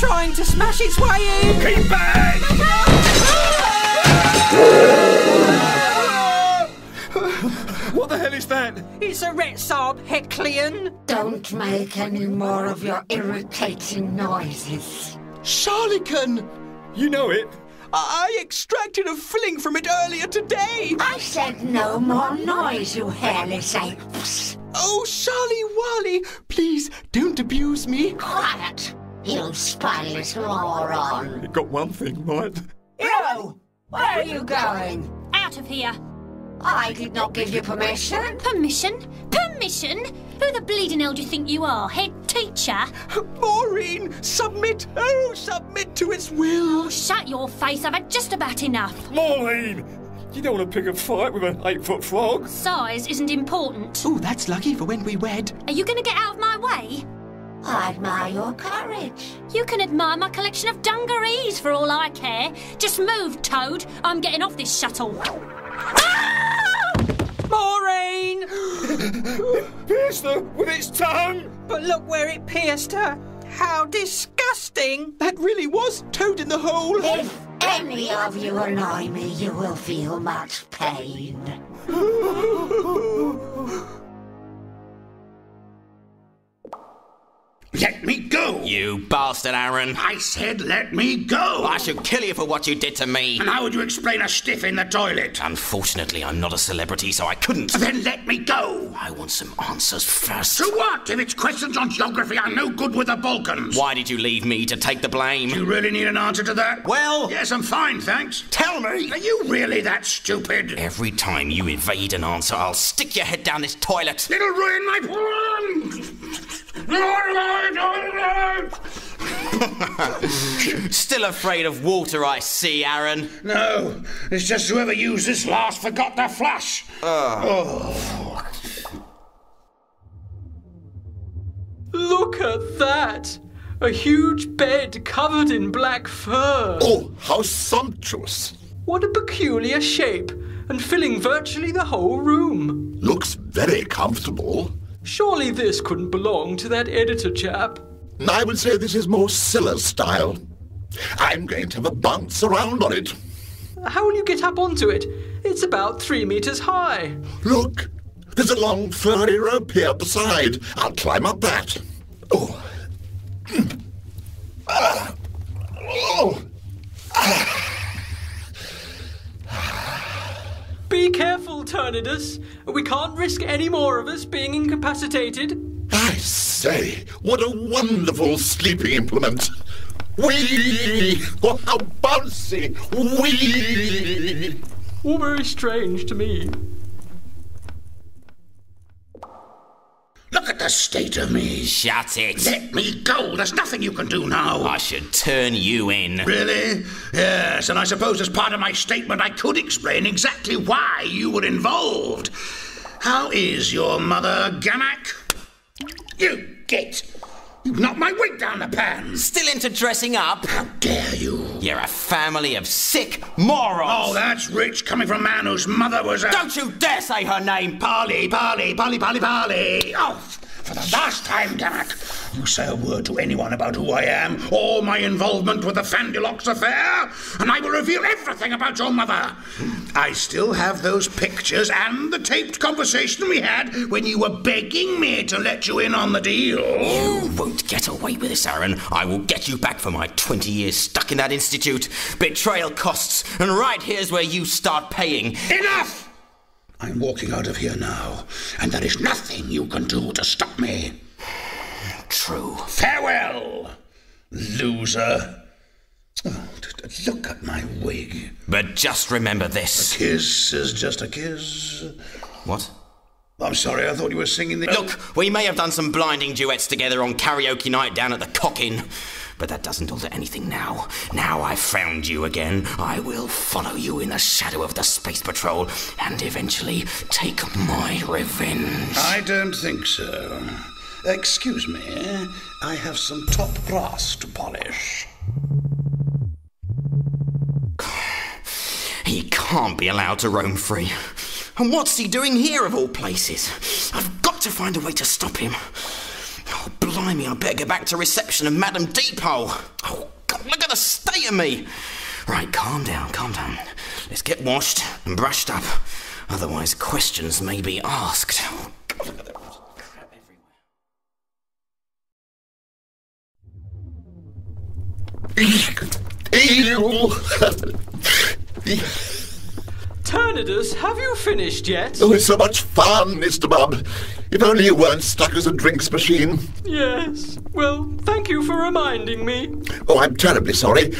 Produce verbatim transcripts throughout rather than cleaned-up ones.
trying to smash its way in! Keep back! What the hell is that? It's a Red Sarb-Hacklion! Don't make any more of your irritating noises. Charlican! You know it. I extracted a filling from it earlier today! I said no more noise, you hairless apes! Oh, Charlie Wally, please don't abuse me! Quiet, you spineless moron! It got one thing right. You! Where are you going? Out of here! I did not give you permission. Permission? Permission? Who the bleeding hell do you think you are, head teacher? Maureen, submit, oh, submit to its will. Oh, shut your face, I've had just about enough. Maureen, you don't want to pick a fight with an eight-foot frog. Size isn't important. Oh, that's lucky for when we wed. Are you going to get out of my way? I admire your courage. You can admire my collection of dungarees for all I care. Just move, Toad. I'm getting off this shuttle. Maureen! It pierced her with its tongue! But look where it pierced her. How disgusting! That really was Toad in the hole. If any of you annoy me, you will feel much pain. Let me go! You bastard, Aaron! I said let me go! I should kill you for what you did to me! And how would you explain a stiff in the toilet? Unfortunately, I'm not a celebrity, so I couldn't. Then let me go! I want some answers first. To what? If it's questions on geography, I'm no good with the Balkans! Why did you leave me to take the blame? Do you really need an answer to that? Well... Yes, I'm fine, thanks. Tell me! Are you really that stupid? Every time you evade an answer, I'll stick your head down this toilet! It'll ruin my... Still afraid of water, I see, Aaron. No, it's just whoever used this last forgot their flash. Uh. Oh. Look at that! A huge bed covered in black fur. Oh, how sumptuous! What a peculiar shape, and filling virtually the whole room. Looks very comfortable. Surely this couldn't belong to that editor chap. I would say this is more Scylla's style. I'm going to have a bounce around on it. How will you get up onto it? It's about three meters high. Look, there's a long furry rope here beside. I'll climb up that. Oh. Ah. Oh. Ah. Be careful, Turnidus. We can't risk any more of us being incapacitated. I say, what a wonderful sleeping implement. Whee! Oh, how bouncy! Whee! All very strange to me. Look at the state of me. Shut it. Let me go. There's nothing you can do now. I should turn you in. Really? Yes, and I suppose as part of my statement I could explain exactly why you were involved. How is your mother, Gammack? You git. You've knocked my wig down the pan. Still into dressing up? How dare you. You're a family of sick morons. Oh, that's rich coming from a man whose mother was a... Don't you dare say her name. Polly, Polly, Polly, Polly, Polly. Oh, for the last time, Gammack, you say a word to anyone about who I am or my involvement with the Fandilocks affair, and I will reveal everything about your mother. I still have those pictures and the taped conversation we had when you were begging me to let you in on the deal. You won't get away with this, Aaron. I will get you back for my twenty years stuck in that institute. Betrayal costs, and right here's where you start paying. Enough! I'm walking out of here now, and there is nothing you can do to stop me. True. Farewell, loser. Oh, look at my wig. But just remember this. A kiss is just a kiss. What? I'm sorry, I thought you were singing the... Look, we may have done some blinding duets together on karaoke night down at the Cock Inn, but that doesn't alter anything now. Now I've found you again, I will follow you in the shadow of the Space Patrol and eventually take my revenge. I don't think so. Excuse me, I have some top brass to polish. He can't be allowed to roam free. And what's he doing here, of all places? I've got to find a way to stop him. Oh, blind. Blimey, I better get back to reception of Madame Deephole. Oh, God, look at the state of me. Right, calm down, calm down. Let's get washed and brushed up. Otherwise, questions may be asked. Oh, God, look at that crap everywhere. Turnidus, have you finished yet? Oh, it's so much fun, Mister Bub. If only you weren't stuck as a drinks machine. Yes. Well, thank you for reminding me. Oh, I'm terribly sorry.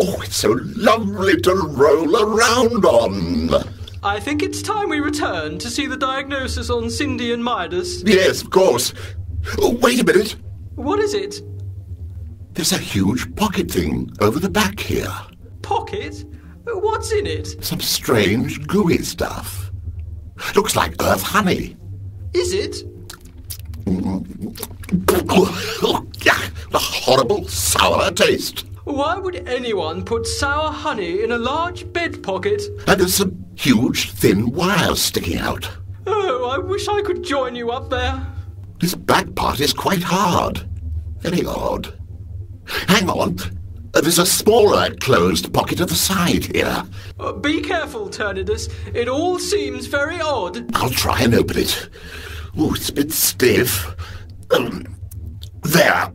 Oh, it's so lovely to roll around on. I think it's time we return to see the diagnosis on Cindy and Midas. Yes, of course. Oh, wait a minute. What is it? There's a huge pocket thing over the back here. Pocket? What's in it? Some strange gooey stuff. Looks like earth honey. Is it? Oh, yeah, a horrible sour taste. Why would anyone put sour honey in a large bed pocket? And there's some huge thin wires sticking out. Oh, I wish I could join you up there. This back part is quite hard. Very odd. Hang on. Uh, there's a smaller closed pocket at the side here. Uh, be careful, Turnidus. It all seems very odd. I'll try and open it. Oh, it's a bit stiff. Um, there.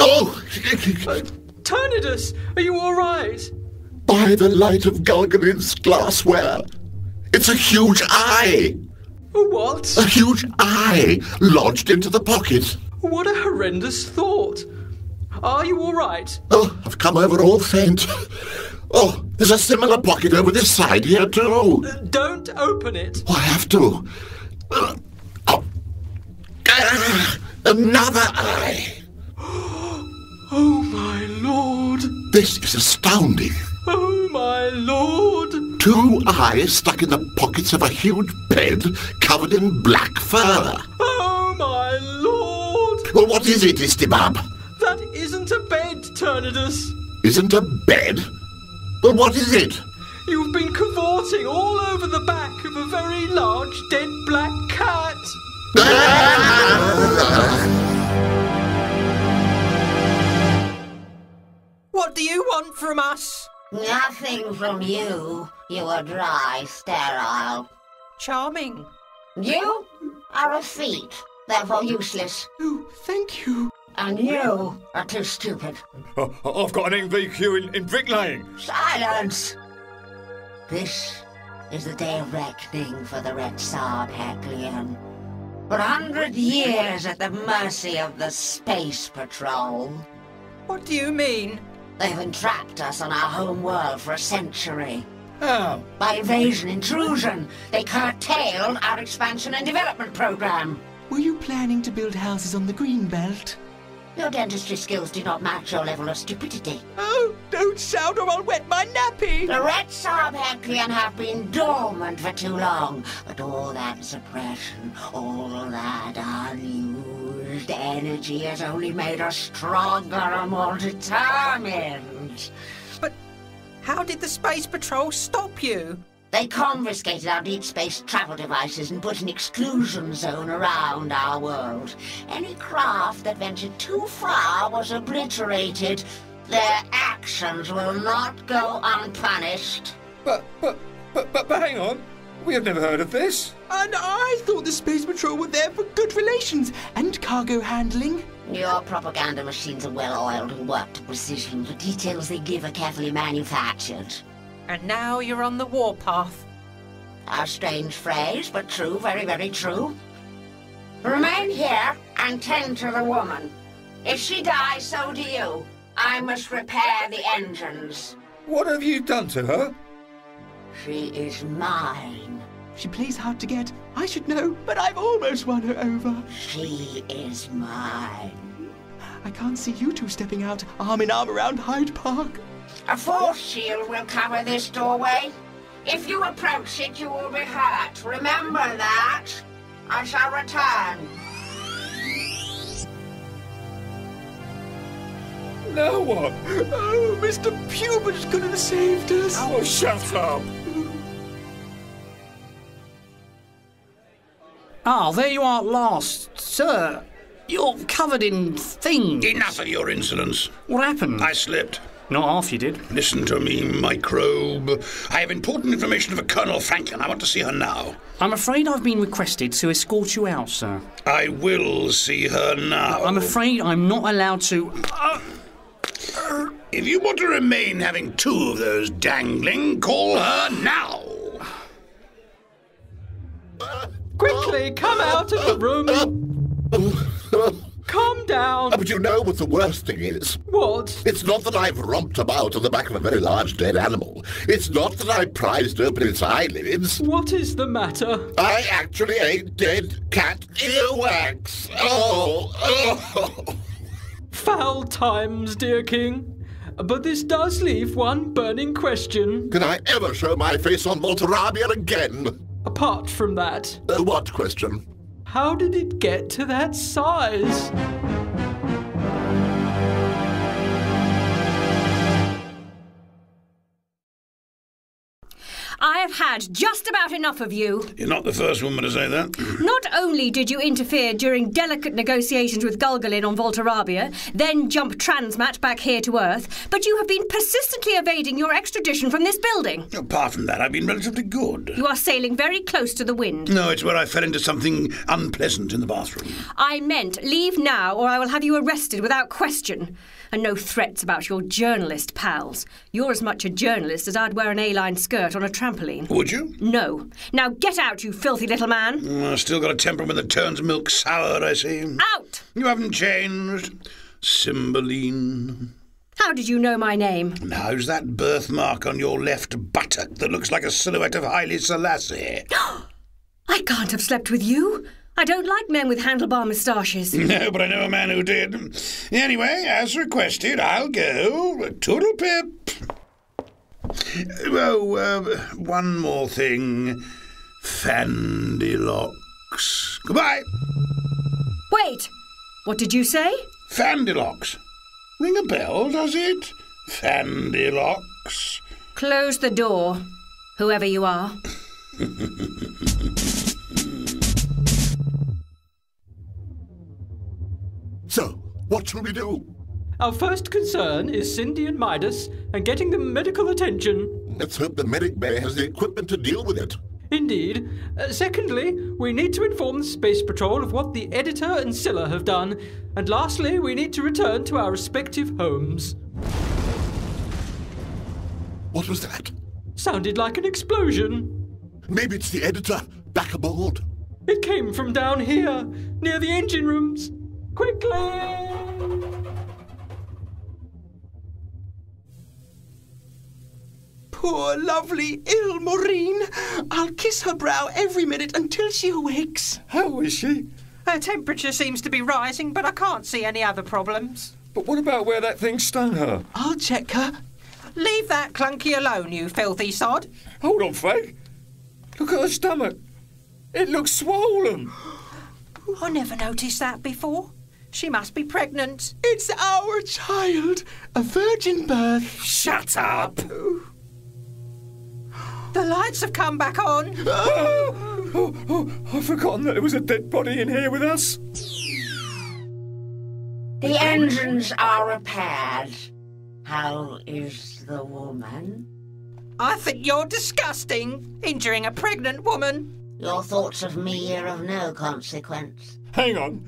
Oh! uh, Turnidus, are you all right? By the light of Galgalin's glassware. It's a huge eye. A what? A huge eye lodged into the pocket. What a horrendous thought. Are you all right? Oh, I've come over all faint. Oh, there's a similar pocket over this side here too. Uh, don't open it. Oh, I have to. Uh, oh. uh, another eye. Oh, my Lord. This is astounding. Oh, my Lord. Two eyes stuck in the pockets of a huge bed covered in black fur. Oh, my Lord. Well, what is it, Yztabub? That isn't a bed, Turnidus. Isn't a bed? Well, what is it? You've been cavorting all over the back of a very large dead black cat. What do you want from us? Nothing from you. You are dry, sterile. Charming. You are a feat, therefore useless. Oh, thank you. And you are too stupid. Oh, I've got an M V Q in, in bricklaying. Silence! This is the day of reckoning for the Red Sarb-Hacklion. For a hundred years at the mercy of the Space Patrol. What do you mean? They've entrapped us on our home world for a century. Oh. By invasion, intrusion, they curtailed our expansion and development program. Were you planning to build houses on the Greenbelt? Your dentistry skills do not match your level of stupidity. Oh, don't shout or I'll wet my nappy! The Red Sarb-Hacklion have been dormant for too long, but all that suppression, all that unused energy has only made us stronger and more determined. But how did the Space Patrol stop you? They confiscated our deep space travel devices and put an exclusion zone around our world. Any craft that ventured too far was obliterated. Their actions will not go unpunished. But, but, but, but, but hang on. We have never heard of this. And I thought the Space Patrol were there for good relations and cargo handling. Your propaganda machines are well-oiled and worked to precision. The details they give are carefully manufactured. And now you're on the warpath. A strange phrase, but true, very, very true. Remain here and tend to the woman. If she dies, so do you. I must repair the engines. What have you done to her? She is mine. She plays hard to get. I should know, but I've almost won her over. She is mine. I can't see you two stepping out arm in arm around Hyde Park. A force shield will cover this doorway. If you approach it, you will be hurt. Remember that. I shall return. No one. Oh, Mister Pubert could have saved us. Oh, shut up. Ah, oh, there you are at last, sir. You're covered in things. Enough of your insolence. What happened? I slipped. Not half you did. Listen to me, microbe. I have important information for Colonel Franklin. I want to see her now. I'm afraid I've been requested to escort you out, sir. I will see her now. I'm afraid I'm not allowed to... Uh, uh, if you want to remain having two of those dangling, call her now. Quickly, come out of the room. Calm down! But you know what the worst thing is? What? It's not that I've romped about on the back of a very large dead animal. It's not that I prized open its eyelids. What is the matter? I actually ate dead cat earwax! Oh! Oh! Foul times, dear King. But this does leave one burning question. Can I ever show my face on Voltarabia again? Apart from that... Uh, what question? How did it get to that size? I have had just about enough of you. You're not the first woman to say that. Not only did you interfere during delicate negotiations with Gulgalin on Voltarabia, then jump Transmat back here to Earth, but you have been persistently evading your extradition from this building. Apart from that, I've been relatively good. You are sailing very close to the wind. No, it's where I fell into something unpleasant in the bathroom. I meant leave now or I will have you arrested without question. And no threats about your journalist pals. You're as much a journalist as I'd wear an A-line skirt on a trampoline. Would you? No. Now get out, you filthy little man. Mm, I've still got a temperament that turns milk sour, I see. Out! You haven't changed. Cymbeline. How did you know my name? And how's that birthmark on your left buttock that looks like a silhouette of Haile Selassie? I can't have slept with you. I don't like men with handlebar moustaches. No, but I know a man who did. Anyway, as requested, I'll go. Toodle pip. Oh, uh, one more thing. Fandilocks. Goodbye. Wait. What did you say? Fandilocks. Ring a bell, does it? Fandilocks. Close the door, whoever you are. So, what shall we do? Our first concern is Cindy and Midas and getting them medical attention. Let's hope the medic bay has the equipment to deal with it. Indeed. Uh, secondly, we need to inform the Space Patrol of what the Editor and Scylla have done. And lastly, we need to return to our respective homes. What was that? Sounded like an explosion. Maybe it's the Editor back aboard. It came from down here, near the engine rooms. Quickly! Poor, lovely, ill Maureen. I'll kiss her brow every minute until she awakes. How is she? Her temperature seems to be rising, but I can't see any other problems. But what about where that thing stung her? I'll check her. Leave that clunky alone, you filthy sod. Hold on, Frank. Look at her stomach. It looks swollen. I never noticed that before. She must be pregnant. It's our child. A virgin birth. Shut up. The lights have come back on. Oh, oh, oh, I've forgotten that there was a dead body in here with us. The engines are repaired. How is the woman? I think you're disgusting, injuring a pregnant woman. Your thoughts of me are of no consequence. Hang on.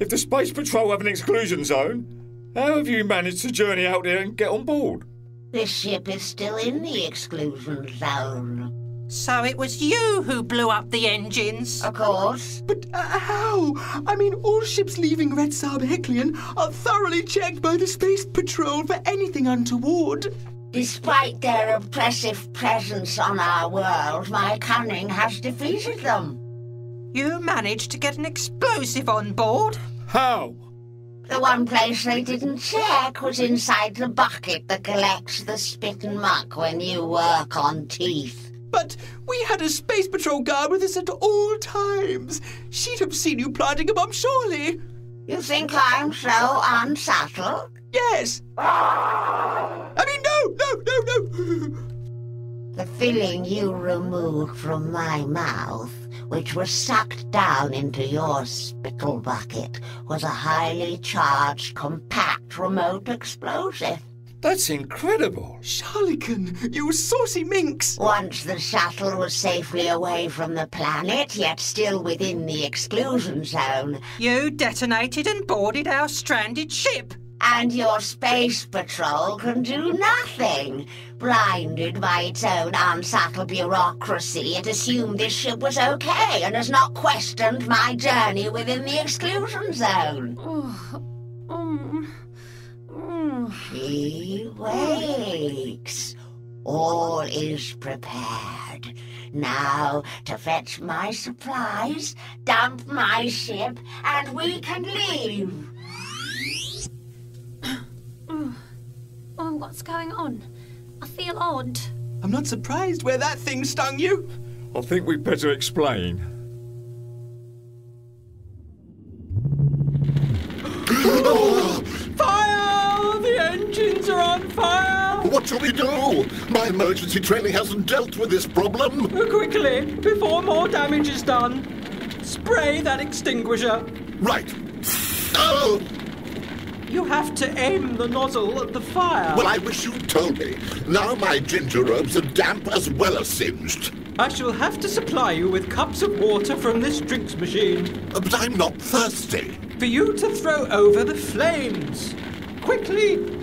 If the Space Patrol have an exclusion zone, how have you managed to journey out here and get on board? This ship is still in the exclusion zone. So it was you who blew up the engines? Of course. But uh, how? I mean, all ships leaving Red Sarb-Hacklion are thoroughly checked by the Space Patrol for anything untoward. Despite their oppressive presence on our world, my cunning has defeated them. You managed to get an explosive on board? How? The one place they didn't check was inside the bucket that collects the spit and muck when you work on teeth. But we had a Space Patrol guard with us at all times. She'd have seen you planting a bomb, surely. You think I'm so unsubtle? Yes. I mean, no, no, no, no. The filling you removed from my mouth which was sucked down into your spittle bucket, was a highly charged, compact, remote explosive. That's incredible! Charlican, you saucy minx! Once the shuttle was safely away from the planet, yet still within the exclusion zone... You detonated and boarded our stranded ship! And your Space Patrol can do nothing! Blinded by its own unsubtle bureaucracy, it assumed this ship was okay and has not questioned my journey within the exclusion zone. um... She wakes. All is prepared. Now, to fetch my supplies, dump my ship, and we can leave. Oh, what's going on? I feel odd. I'm not surprised where that thing stung you. I think we'd better explain. What shall we do? My emergency training hasn't dealt with this problem. Quickly, before more damage is done. Spray that extinguisher. Right. Oh! You have to aim the nozzle at the fire. Well, I wish you'd told me. Now my ginger robes are damp as well as singed. I shall have to supply you with cups of water from this drinks machine. But I'm not thirsty. For you to throw over the flames. Quickly...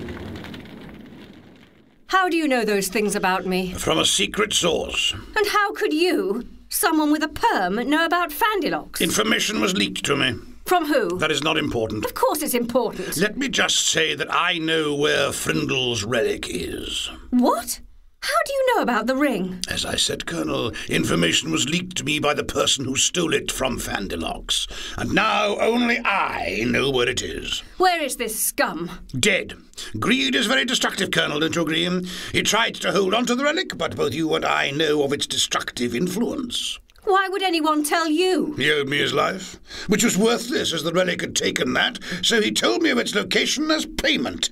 How do you know those things about me? From a secret source. And how could you, someone with a perm, know about Fandilocks? Information was leaked to me. From who? That is not important. Of course it's important. Let me just say that I know where Frindle's relic is. What? How do you know about the ring? As I said, Colonel, information was leaked to me by the person who stole it from Fandilocks. And now only I know where it is. Where is this scum? Dead. Greed is very destructive, Colonel, don't you agree? He tried to hold on to the relic, but both you and I know of its destructive influence. Why would anyone tell you? He owed me his life, which was worthless as the relic had taken that, so he told me of its location as payment.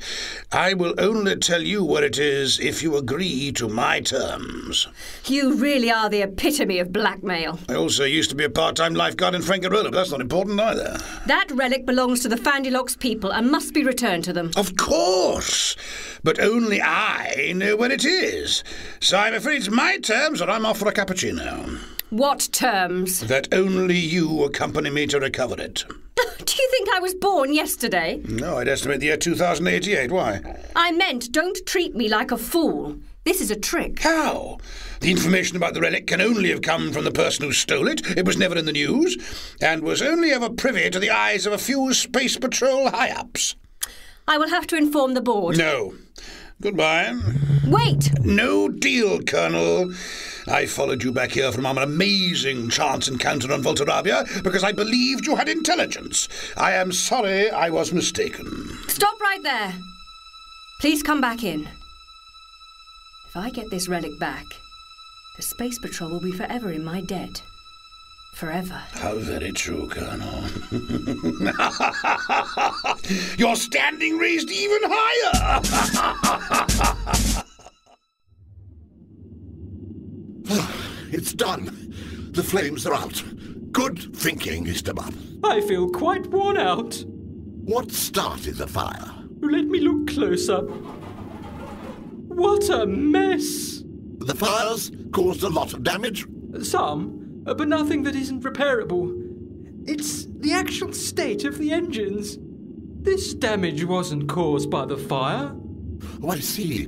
I will only tell you where it is if you agree to my terms. You really are the epitome of blackmail. I also used to be a part-time lifeguard in Frankerola, but that's not important either. That relic belongs to the Fandilocks people and must be returned to them. Of course, but only I know where it is. So I'm afraid it's my terms or I'm off for a cappuccino. What terms? That only you accompany me to recover it. Do you think I was born yesterday? No, I'd estimate the year two thousand eighty-eight. Why? I meant don't treat me like a fool. This is a trick. How? The information about the relic can only have come from the person who stole it. It was never in the news and was only ever privy to the eyes of a few Space Patrol high-ups. I will have to inform the board. No. Goodbye. Wait! No deal, Colonel. I followed you back here from our amazing chance encounter on Voltarabia because I believed you had intelligence. I am sorry I was mistaken. Stop right there. Please come back in. If I get this relic back, the Space Patrol will be forever in my debt. Forever. How very true, Colonel. Your standing raised even higher! It's done. The flames are out. Good thinking, Yztabub. I feel quite worn out. What started the fire? Let me look closer. What a mess! The fires caused a lot of damage? Some. Uh, but nothing that isn't repairable. It's the actual state of the engines. This damage wasn't caused by the fire. Oh, I see.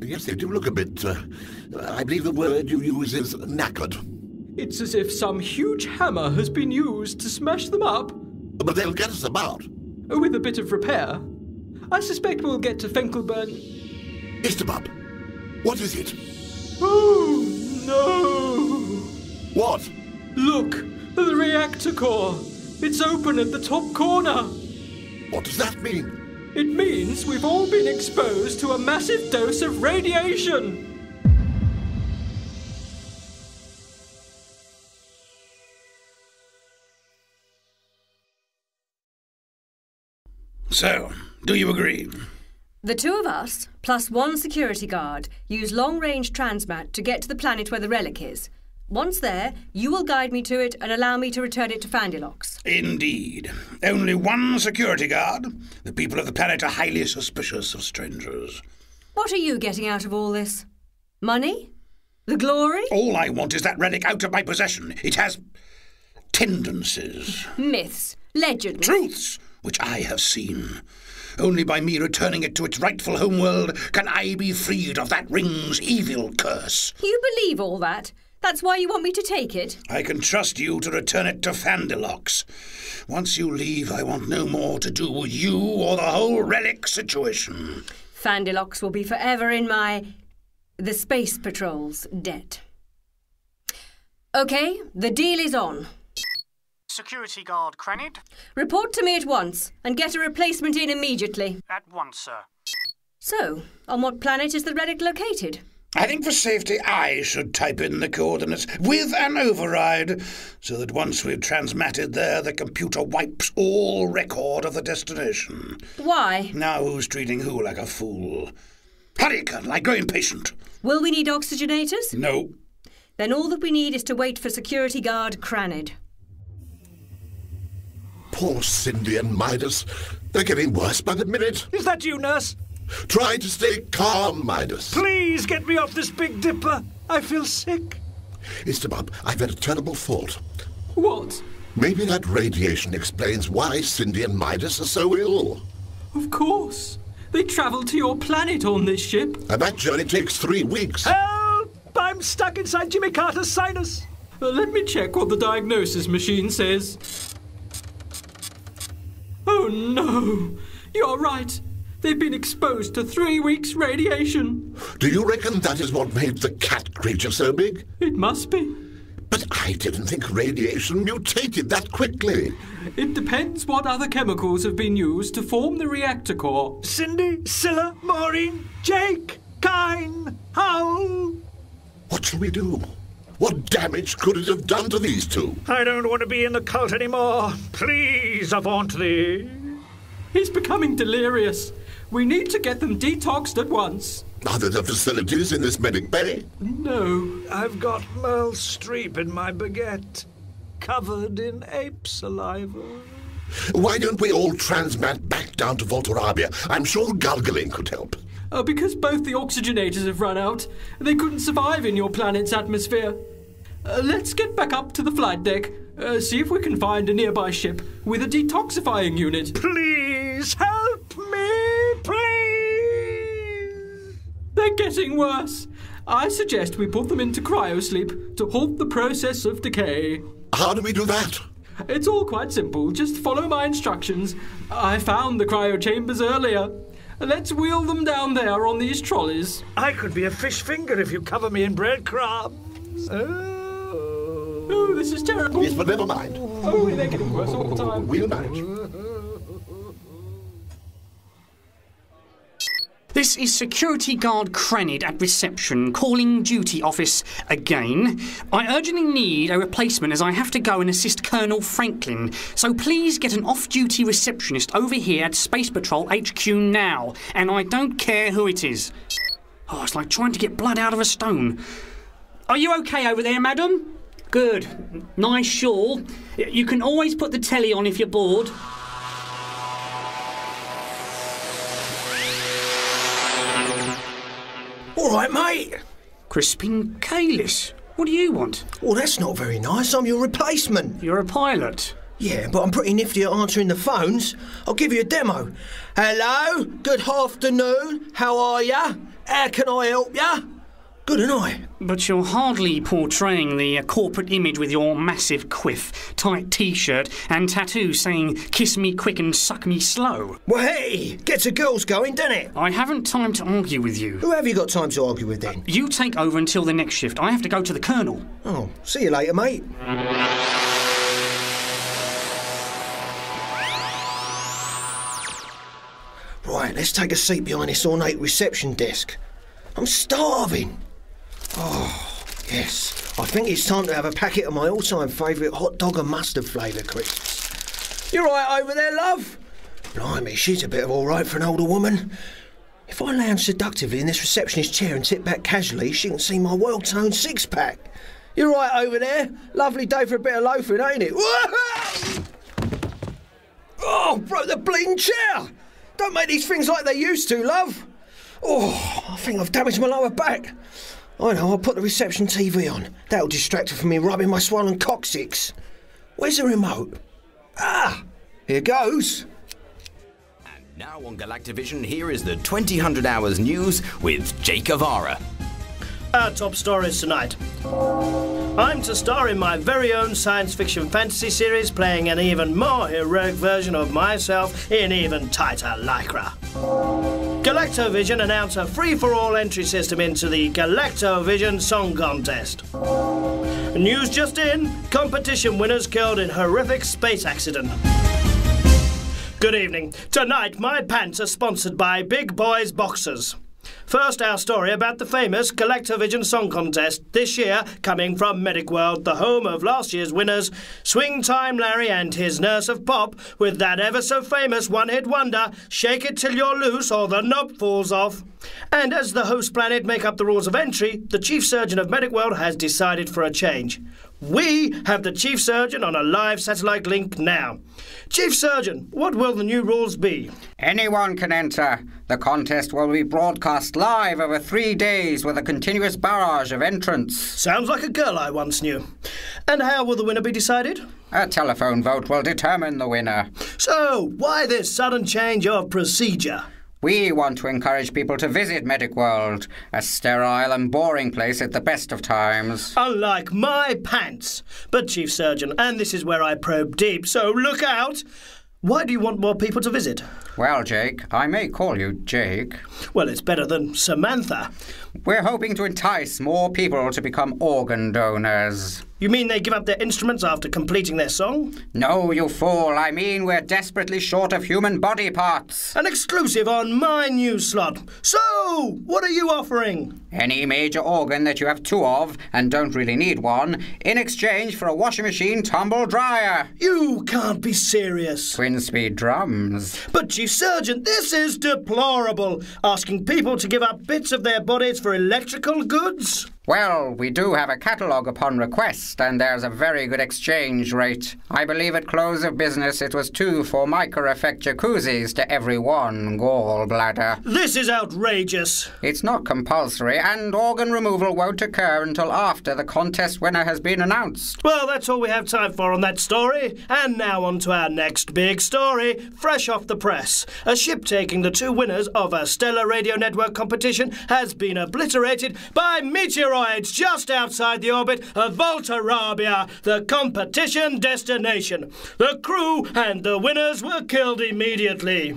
Yes, they do look a bit... Uh, I believe the word you use is knackered. It's as if some huge hammer has been used to smash them up. But they'll get us about. With a bit of repair. I suspect we'll get to Finkelburn... Yztabub, what is it? Oh, no! What? Look! The reactor core! It's open at the top corner! What does that mean? It means we've all been exposed to a massive dose of radiation! So, do you agree? The two of us, plus one security guard, use long-range transmat to get to the planet where the relic is. Once there, you will guide me to it and allow me to return it to Fandilocks. Indeed. Only one security guard. The people of the planet are highly suspicious of strangers. What are you getting out of all this? Money? The glory? All I want is that relic out of my possession. It has tendencies. Myths. Legends. Truths, which I have seen. Only by me returning it to its rightful homeworld can I be freed of that ring's evil curse. You believe all that? That's why you want me to take it? I can trust you to return it to Fandilocks. Once you leave, I want no more to do with you or the whole relic situation. Fandilocks will be forever in my... the Space Patrol's debt. OK, the deal is on. Security guard Cranid. Report to me at once and get a replacement in immediately. At once, sir. So, on what planet is the relic located? I think for safety I should type in the coordinates with an override, so that once we've transmatted there, the computer wipes all record of the destination. Why? Now who's treating who like a fool? Hurry, Colonel, I grow impatient. Will we need oxygenators? No. Then all that we need is to wait for security guard Cranid. Poor Cindy and Midas. They're getting worse by the minute. Is that you, nurse? Try to stay calm, Midas. Please get me off this Big Dipper. I feel sick. Yztabub, I've had a terrible thought. What? Maybe that radiation explains why Cindy and Midas are so ill. Of course. They travelled to your planet on this ship. And that journey takes three weeks. Help! I'm stuck inside Jimmy Carter's sinus. Uh, let me check what the diagnosis machine says. Oh, no. You're right. They've been exposed to three weeks' radiation. Do you reckon that is what made the cat creature so big? It must be. But I didn't think radiation mutated that quickly. It depends what other chemicals have been used to form the reactor core. Cindy, Scylla, Maureen, Jake, Kine, Howl. What shall we do? What damage could it have done to these two? I don't want to be in the cult anymore. Please, avaunt thee. He's becoming delirious. We need to get them detoxed at once. Are there the facilities in this medic bay? No. I've got Merle Streep in my baguette, covered in ape saliva. Why don't we all transmat back down to Voltarabia? I'm sure Gulgalin could help. Uh, because both the oxygenators have run out. They couldn't survive in your planet's atmosphere. Uh, let's get back up to the flight deck. Uh, see if we can find a nearby ship with a detoxifying unit. Please help me! Please! They're getting worse. I suggest we put them into cryosleep to halt the process of decay. How do we do that? It's all quite simple. Just follow my instructions. I found the cryo chambers earlier. Let's wheel them down there on these trolleys. I could be a fish finger if you cover me in breadcrumbs. Oh, oh this is terrible. Yes, but never mind. Oh, they're getting worse all the time. We'll manage. This is security guard Cranid at reception, calling duty office again. I urgently need a replacement as I have to go and assist Colonel Franklin, so please get an off-duty receptionist over here at Space Patrol H Q now, and I don't care who it is. Oh, it's like trying to get blood out of a stone. Are you okay over there, madam? Good. Nice shawl. You can always put the telly on if you're bored. All right, mate. Crispin Kalis, what do you want? Well, that's not very nice. I'm your replacement. You're a pilot. Yeah, but I'm pretty nifty at answering the phones. I'll give you a demo. Hello, good afternoon. How are ya? How can I help ya? Good and I. But you're hardly portraying the uh, corporate image with your massive quiff, tight T-shirt and tattoo saying, kiss me quick and suck me slow. Well, hey, gets the girls going, doesn't it? I haven't time to argue with you. Who have you got time to argue with, then? Uh, you take over until the next shift. I have to go to the Colonel. Oh, see you later, mate. Right, let's take a seat behind this ornate reception desk. I'm starving. Oh, yes. I think it's time to have a packet of my all-time favourite hot dog and mustard flavour crisps. You're right over there, love. Blimey, she's a bit of all right for an older woman. If I lounge seductively in this receptionist's chair and tip back casually, she can see my well-toned six-pack. You're right over there. Lovely day for a bit of loafing, ain't it? Oh, broke the bleeding chair. Don't make these things like they used to, love. Oh, I think I've damaged my lower back. I know, I'll put the reception T V on. That'll distract her from me rubbing my swollen coccyx. Where's the remote? Ah, here goes. And now on Galactivision, here is the twenty hundred Hours News with Jake Avara. Our top stories tonight. I'm to star in my very own science fiction fantasy series, playing an even more heroic version of myself in even tighter lycra. Galactivision announce a free-for-all entry system into the Galactivision Song Contest. News just in, competition winners killed in horrific space accident. Good evening. Tonight, my pants are sponsored by Big Boys Boxers. First, our story about the famous Galactivision Song Contest, this year coming from MedicWorld, the home of last year's winners, Swing Time Larry and his Nurse of Pop, with that ever-so-famous one-hit wonder, Shake It Till You're Loose or the Knob Falls Off. And as the host planet make up the rules of entry, the Chief Surgeon of MedicWorld has decided for a change. We have the Chief Surgeon on a live satellite link now. Chief Surgeon, what will the new rules be? Anyone can enter. The contest will be broadcast live over three days with a continuous barrage of entrants. Sounds like a girl I once knew. And how will the winner be decided? A telephone vote will determine the winner. So, why this sudden change of procedure? We want to encourage people to visit MedicWorld, a sterile and boring place at the best of times. Unlike my pants. But, Chief Surgeon, and this is where I probe deep, so look out. Why do you want more people to visit? Well, Jake, I may call you Jake. Well, it's better than Samantha. We're hoping to entice more people to become organ donors. You mean they give up their instruments after completing their song? No, you fool. I mean we're desperately short of human body parts. An exclusive on my new slot. So, what are you offering? Any major organ that you have two of, and don't really need one, in exchange for a washing machine tumble dryer. You can't be serious. Twin-speed drums. But, Chief Surgeon, this is deplorable. Asking people to give up bits of their bodies for electrical goods? Well, we do have a catalogue upon request, and there's a very good exchange rate. I believe at close of business it was two Formica effect jacuzzis to every one gallbladder. This is outrageous. It's not compulsory, and organ removal won't occur until after the contest winner has been announced. Well, that's all we have time for on that story. And now on to our next big story, fresh off the press. A ship taking the two winners of a Stellar Radio Network competition has been obliterated by meteor just outside the orbit of Voltarabia, the competition destination. The crew and the winners were killed immediately.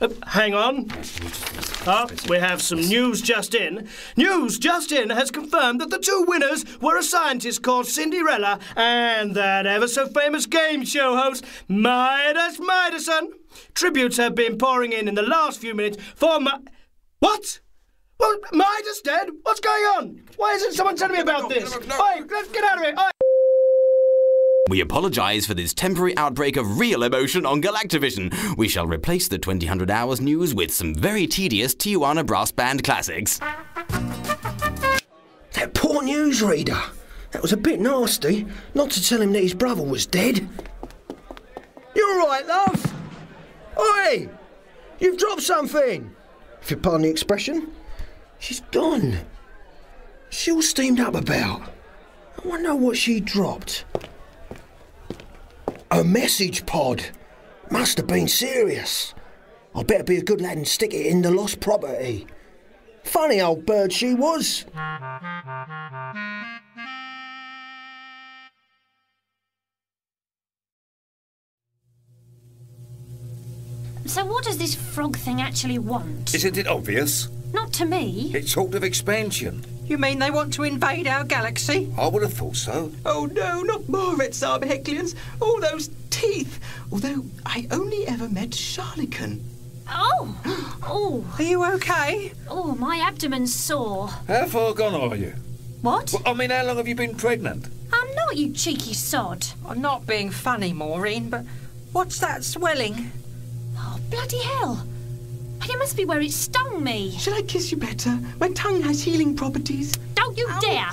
Uh, hang on. Ah, we have some news just in. News just in has confirmed that the two winners were a scientist called Cinderella and that ever-so-famous game show host Midas Midasson. Tributes have been pouring in in the last few minutes for my... What? Well, Midas dead? What's going on? Why isn't someone telling me about this? Oi, let's get out of here! Oi. We apologise for this temporary outbreak of real emotion on Galactivision. We shall replace the twenty hundred Hours News with some very tedious Tijuana Brass Band classics. That poor newsreader. That was a bit nasty. Not to tell him that his brother was dead. You're right, love. Oi! You've dropped something. If you pardon the expression. She's gone. She all steamed up about. I wonder what she dropped. A message pod. Must have been serious. I'd better be a good lad and stick it in the lost property. Funny old bird she was. So what does this frog thing actually want? Isn't it obvious? Not to me. It's sort of expansion. You mean they want to invade our galaxy? I would have thought so. Oh no, not more Red Sarb-Hacklions. All those teeth. Although I only ever met Charlican. Oh! Oh! Are you okay? Oh, my abdomen's sore. How far gone are you? What? Well, I mean, how long have you been pregnant? I'm not, you cheeky sod. I'm not being funny, Maureen, but what's that swelling? Oh, bloody hell. But it must be where it stung me. Shall I kiss you better? My tongue has healing properties. Don't you Ow. dare!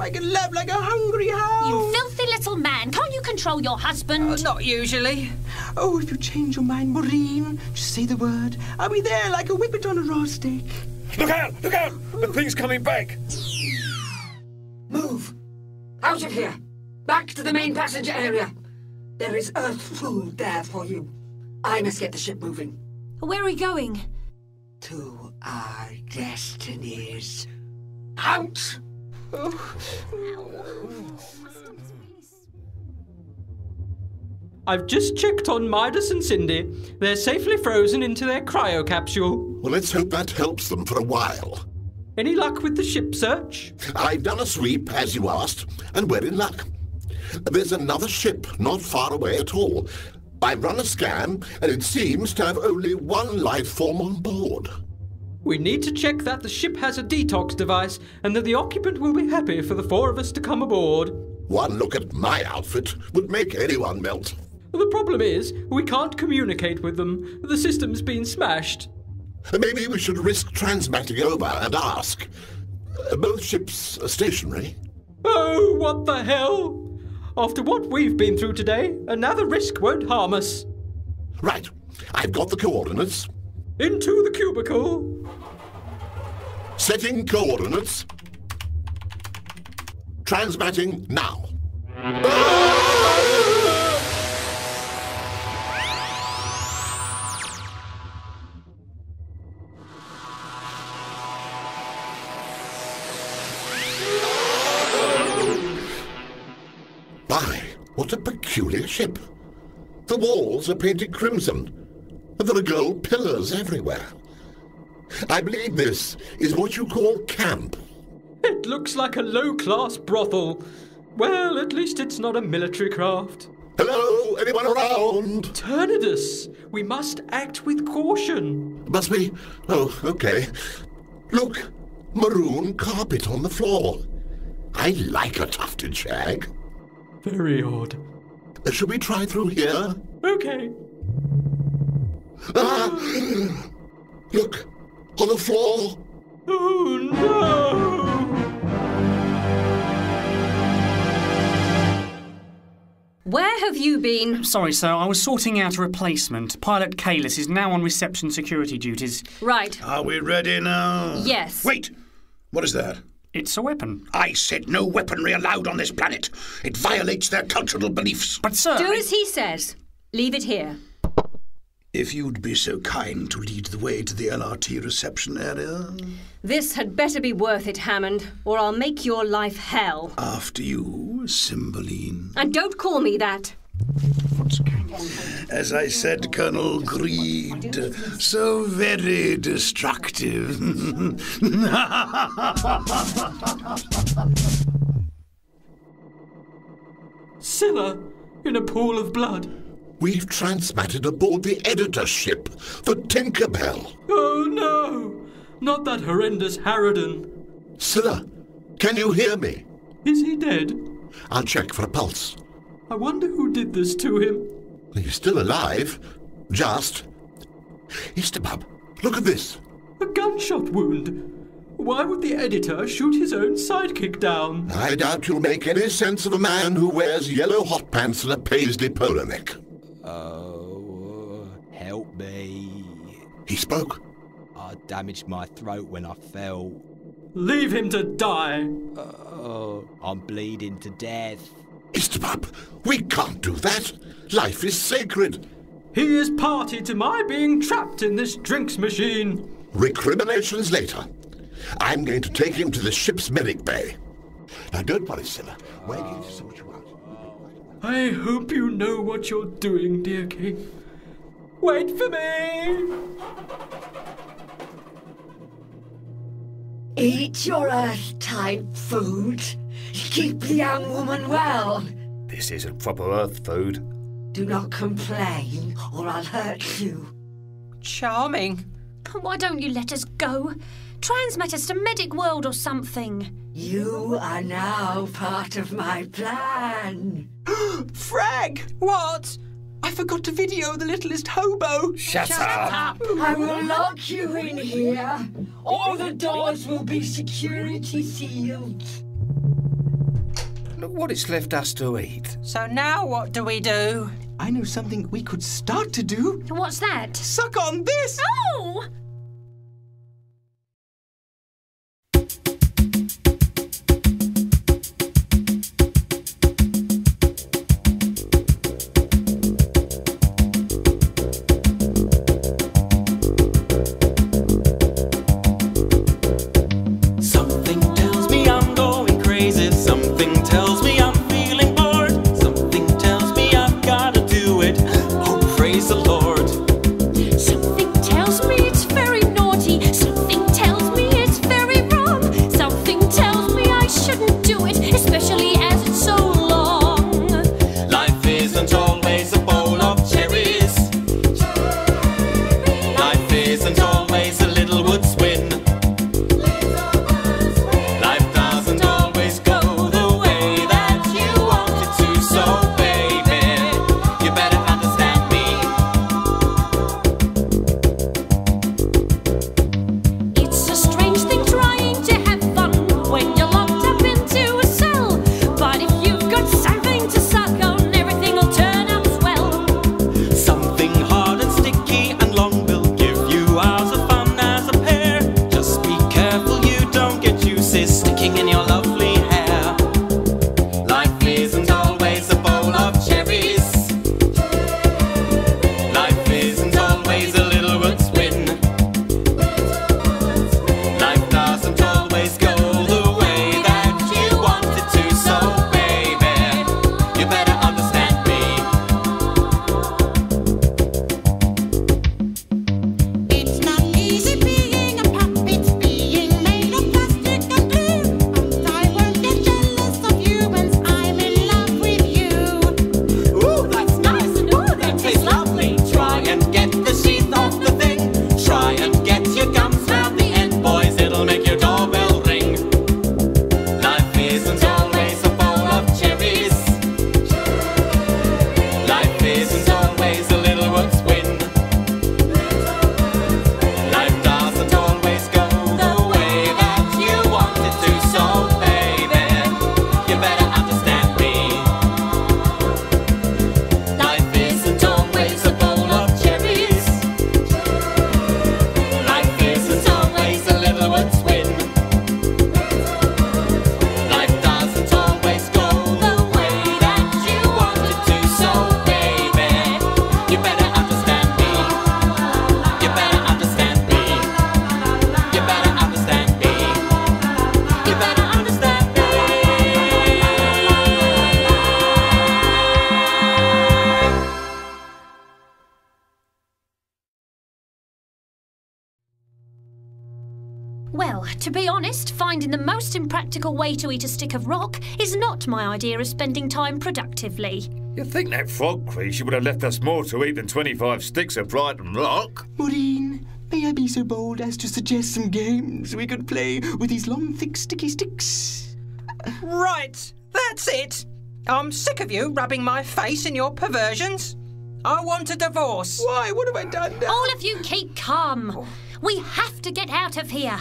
I can love like a hungry hound. You filthy little man. Can't you control your husband? Uh, not usually. Oh, if you change your mind, Maureen, just say the word. I'll be there like a whippet on a raw steak. Look out! Look out! The thing's coming back! Move! Out of here! Back to the main passenger area! There is earth food there for you. I must get the ship moving. Where are we going? To our destinies. Out! I've just checked on Midas and Cindy. They're safely frozen into their cryo capsule. Well, let's hope that helps them for a while. Any luck with the ship search? I've done a sweep, as you asked, and we're in luck. There's another ship not far away at all. I've run a scan, and it seems to have only one life form on board. We need to check that the ship has a detox device, and that the occupant will be happy for the four of us to come aboard. One look at my outfit would make anyone melt. The problem is, we can't communicate with them. The system's been smashed. Maybe we should risk transmitting over and ask. Both ships are stationary. Oh, what the hell? After what we've been through today, another risk won't harm us. Right. I've got the coordinates. Into the cubicle. Setting coordinates. Transmitting now. What a peculiar ship. The walls are painted crimson, and there are gold pillars everywhere. I believe this is what you call camp. It looks like a low-class brothel. Well, at least it's not a military craft. Hello, anyone around? Turnidus, we must act with caution. Must we? Oh, okay. Look, maroon carpet on the floor. I like a tufted shag. Very odd. Uh, should we try through here? Okay. Ah! Look! On the floor! Oh no! Where have you been? Sorry, sir. I was sorting out a replacement. Pilot Kalis is now on reception security duties. Right. Are we ready now? Yes. Wait! What is that? It's a weapon. I said no weaponry allowed on this planet. It violates their cultural beliefs. But, sir... Do as he says. Leave it here. If you'd be so kind to lead the way to the L R T reception area... This had better be worth it, Hammond, or I'll make your life hell. After you, Cymbeline. And don't call me that. What's going on? As I said, Colonel Greed, so very destructive. Scylla, in a pool of blood. We've transmitted aboard the editor ship, the Tinkerbell. Oh no, not that horrendous Harridan. Scylla, can you hear me? Is he dead? I'll check for a pulse. I wonder who did this to him. He's still alive. Just. Yztabub, look at this. A gunshot wound. Why would the editor shoot his own sidekick down? I doubt you'll make any sense of a man who wears yellow hot pants and a paisley polo neck. Oh, help me. He spoke. I damaged my throat when I fell. Leave him to die. Oh, I'm bleeding to death. Yztabub, we can't do that. Life is sacred. He is party to my being trapped in this drinks machine. Recriminations later. I'm going to take him to the ship's medic bay. Now don't worry, Scylla. We're going to sort you out. I hope you know what you're doing, dear King. Wait for me! Eat your Earth-type food. Keep the young woman well. This isn't proper Earth food. Do not complain, or I'll hurt you. Charming. Why don't you let us go? Transmit us to MedicWorld or something. You are now part of my plan. Frag! What? I forgot to video the littlest hobo. Shut, Shut up. up. I will lock you in here. All the doors will be security sealed. Look what it's left us to eat. So now what do we do? I know something we could start to do. What's that? Suck on this! Oh! Practical way to eat a stick of rock is not my idea of spending time productively. You'd think that frog creature would have left us more to eat than twenty-five sticks of frightened rock. Maureen, may I be so bold as to suggest some games we could play with these long, thick, sticky sticks? Right, that's it. I'm sick of you rubbing my face in your perversions. I want a divorce. Why? What have I done now? All of you keep calm. Oh. We have to get out of here.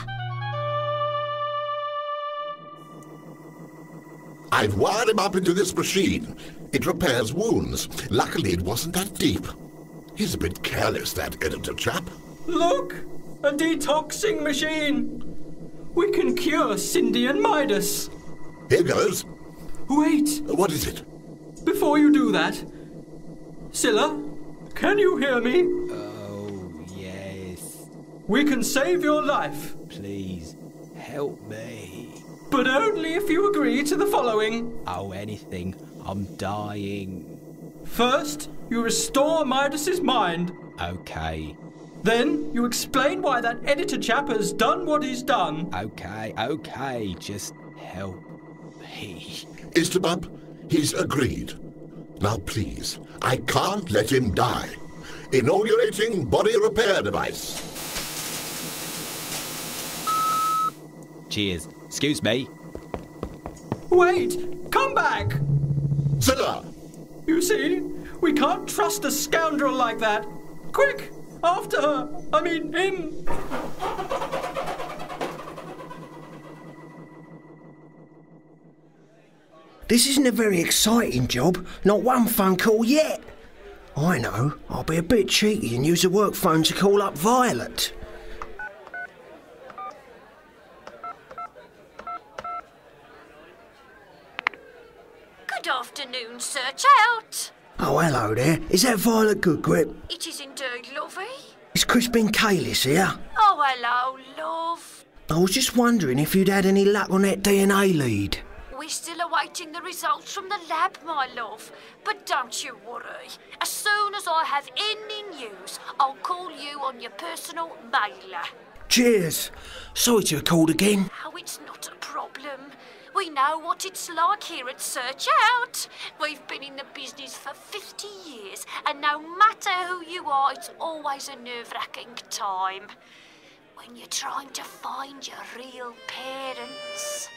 I've wired him up into this machine. It repairs wounds. Luckily, it wasn't that deep. He's a bit careless, that editor chap. Look! A detoxing machine! We can cure Cindy and Midas. Here goes. Wait! What is it? Before you do that, Scylla, can you hear me? Oh, yes. We can save your life. Please, help me. But only if you agree to the following. Oh, anything. I'm dying. First, you restore Midas's mind. Okay. Then, you explain why that editor chap has done what he's done. Okay, okay. Just help me. Yztabub, he's agreed. Now, please, I can't let him die. Inaugurating body repair device. Cheers. Excuse me. Wait! Come back! Scylla! You see, We can't trust a scoundrel like that. Quick, after her. I mean, him. This isn't a very exciting job. Not one phone call yet. I know, I'll be a bit cheeky and use a work phone to call up Violet. Good afternoon, Search Out. Oh, hello there. Is that Violet Goodgrip? It is indeed, lovey. It's Crispin Kalis here. Oh, hello, love. I was just wondering if you'd had any luck on that D N A lead. We're still awaiting the results from the lab, my love. But don't you worry. As soon as I have any news, I'll call you on your personal mailer. Cheers. Sorry to have called again. Oh, it's not a problem. We know what it's like here at Search Out. We've been in the business for fifty years, and no matter who you are, it's always a nerve-wracking time. When you're trying to find your real parents.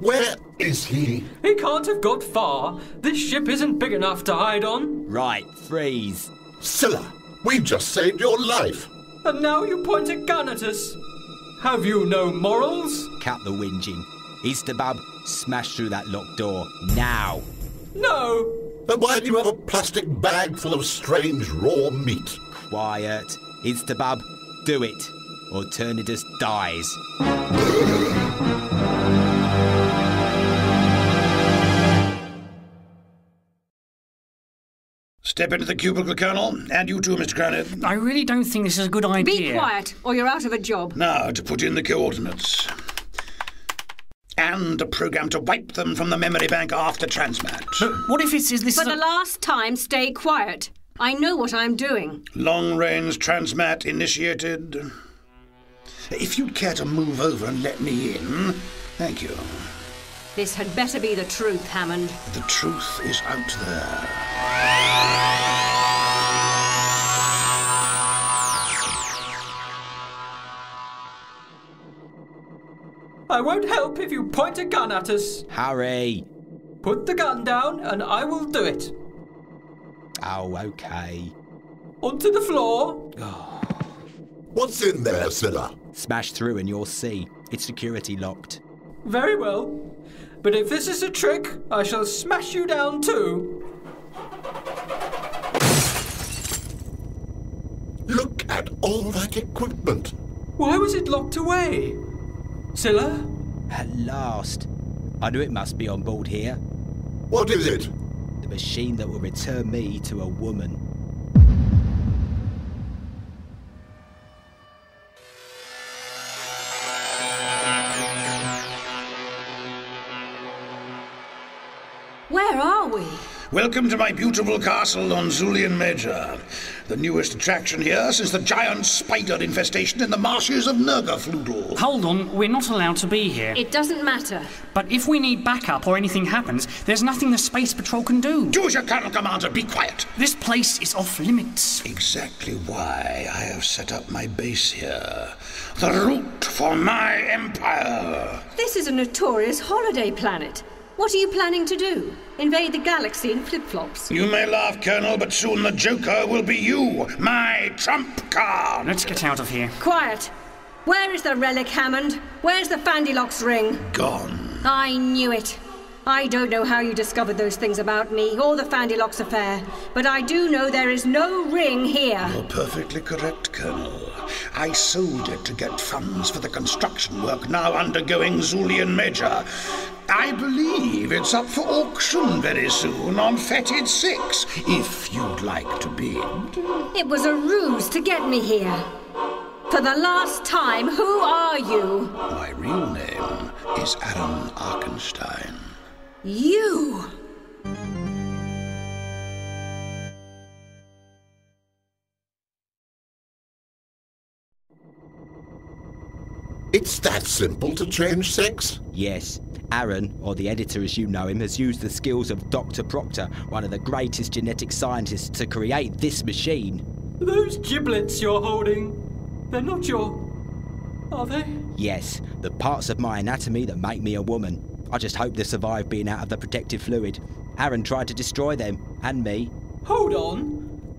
Where is he? He can't have got far. This ship isn't big enough to hide on. Right, freeze. Scylla, we've just saved your life. And now you point a gun at us. Have you no morals? Cut the whinging. Yztabub, smash through that locked door, now. No. Then why do you have a plastic bag full of strange raw meat? Quiet. Yztabub, do it, or Turnidus dies. Step into the cubicle, Colonel, and you too, Mister Cranid. I really don't think this is a good idea. Be quiet, or you're out of a job. Now, to put in the coordinates. And a programme to wipe them from the memory bank after transmat. But what if it's... Is this For a... the last time, stay quiet. I know what I'm doing. Long-range transmat initiated. If you'd care to move over and let me in, thank you. This had better be the truth, Hammond. The truth is out there. I won't help if you point a gun at us. Hurry. Put the gun down and I will do it. Oh, okay. Onto the floor. Oh. What's in there, Scylla? Smash through and you'll see. It's security locked. Very well. But if this is a trick, I shall smash you down too. Look at all that equipment. Why was it locked away? Scylla? At last. I knew it must be on board here. What is it? The machine that will return me to a woman. Where are we? Welcome to my beautiful castle on Zoolian Major. The newest attraction here since the giant spider infestation in the marshes of Nergafludel. Hold on, we're not allowed to be here. It doesn't matter. But if we need backup or anything happens, there's nothing the Space Patrol can do. Do as your Colonel Commander, be quiet. This place is off limits. Exactly why I have set up my base here. The root for my empire. This is a notorious holiday planet. What are you planning to do? Invade the galaxy in flip-flops? You may laugh, Colonel, but soon the Joker will be you, my trump card! Let's get out of here. Quiet! Where is the relic, Hammond? Where's the Fandilocks ring? Gone. I knew it. I don't know how you discovered those things about me, or the Fandilocks affair, but I do know there is no ring here. You're perfectly correct, Colonel. I sold it to get funds for the construction work now undergoing Zoolian Major. I believe it's up for auction very soon on Fetid Six, if you'd like to bid. It was a ruse to get me here. For the last time, who are you? My real name is Aaron Arkenstein. You! It's that simple to change sex? Yes. Aaron, or the editor as you know him, has used the skills of Doctor Proctor, one of the greatest genetic scientists, to create this machine. Those giblets you're holding, they're not your... Are they? Yes, the parts of my anatomy that make me a woman. I just hope they survive being out of the protective fluid. Aaron tried to destroy them, and me. Hold on.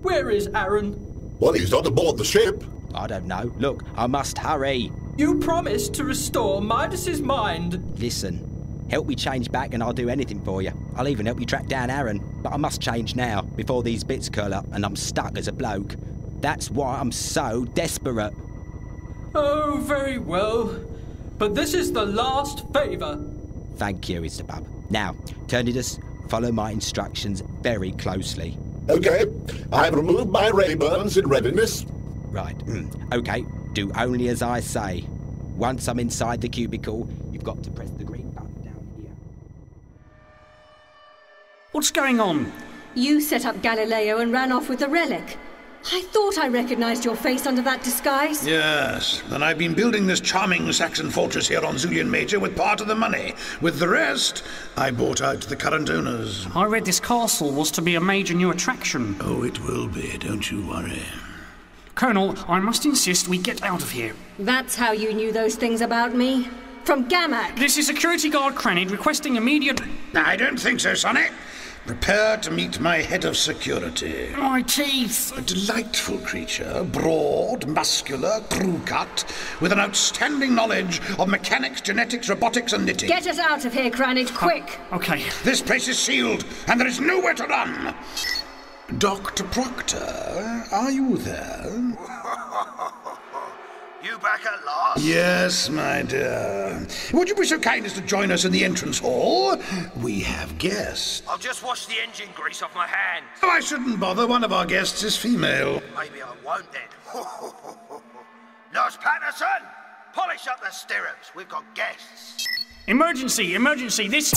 Where is Aaron? Well, he's not aboard the ship. I don't know. Look, I must hurry. You promised to restore Midas's mind. Listen, help me change back and I'll do anything for you. I'll even help you track down Aaron. But I must change now, before these bits curl up and I'm stuck as a bloke. That's why I'm so desperate. Oh, very well. But this is the last favour. Thank you, Yztabub. Now, Turnidus, follow my instructions very closely. Okay. I've removed my Rayburns in readiness. Right. Mm. Okay. Do only as I say. Once I'm inside the cubicle, you've got to press the green button down here. What's going on? You set up Galileo and ran off with the relic. I thought I recognised your face under that disguise. Yes, and I've been building this charming Saxon fortress here on Zoolian Major with part of the money. With the rest, I bought out the current owners. I read this castle was to be a major new attraction. Oh, it will be, don't you worry. Colonel, I must insist we get out of here. That's how you knew those things about me? From Gammack? This is security guard Cranid requesting immediate... I don't think so, Sonny. Prepare to meet my head of security. My teeth! A delightful creature, broad, muscular, crew-cut, with an outstanding knowledge of mechanics, genetics, robotics and knitting. Get us out of here, Cranid, quick! Uh, okay. This place is sealed, and there is nowhere to run! Doctor Proctor, are you there? You back at last? Yes, my dear. Would you be so kind as to join us in the entrance hall? We have guests. I'll just wash the engine grease off my hands. Oh, I shouldn't bother. One of our guests is female. Maybe I won't then. Nurse Patterson, polish up the stirrups. We've got guests. Emergency, emergency. This...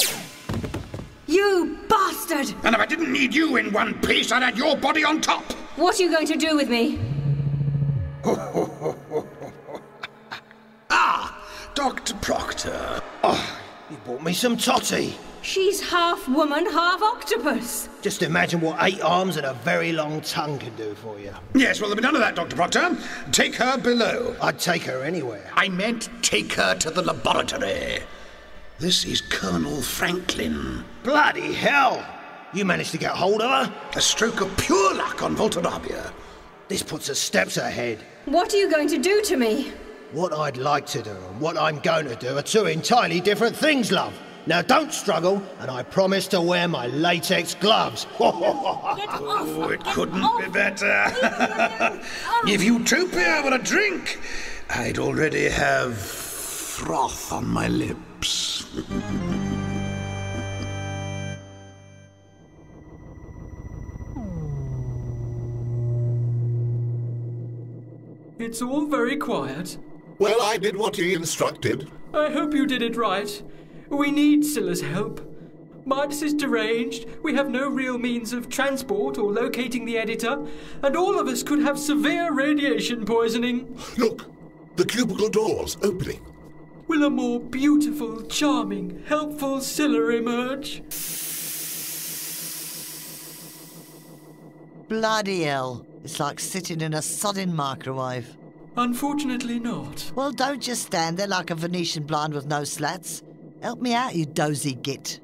You bastard! And if I didn't need you in one piece, I'd add your body on top. What are you going to do with me? Doctor Proctor. Oh, you bought me some totty. She's half woman, half octopus. Just imagine what eight arms and a very long tongue can do for you. Yes, well, there'll be none of that, Doctor Proctor. Take her below. I'd take her anywhere. I meant take her to the laboratory. This is Colonel Franklin. Bloody hell! You managed to get hold of her? A stroke of pure luck on Voltarabia. This puts us steps ahead. What are you going to do to me? What I'd like to do and what I'm going to do are two entirely different things, love. Now don't struggle, and I promise to wear my latex gloves. Oh, it couldn't be better. If Utopia were a drink, I'd already have froth on my lips. It's all very quiet. Well, I did what he instructed. I hope you did it right. We need Scylla's help. Midas is deranged, we have no real means of transport or locating the editor, and all of us could have severe radiation poisoning. Look, the cubicle door's opening. Will a more beautiful, charming, helpful Scylla emerge? Bloody hell. It's like sitting in a sodden microwave. Unfortunately not. Well, don't just stand there like a Venetian blind with no slats. Help me out, you dozy git.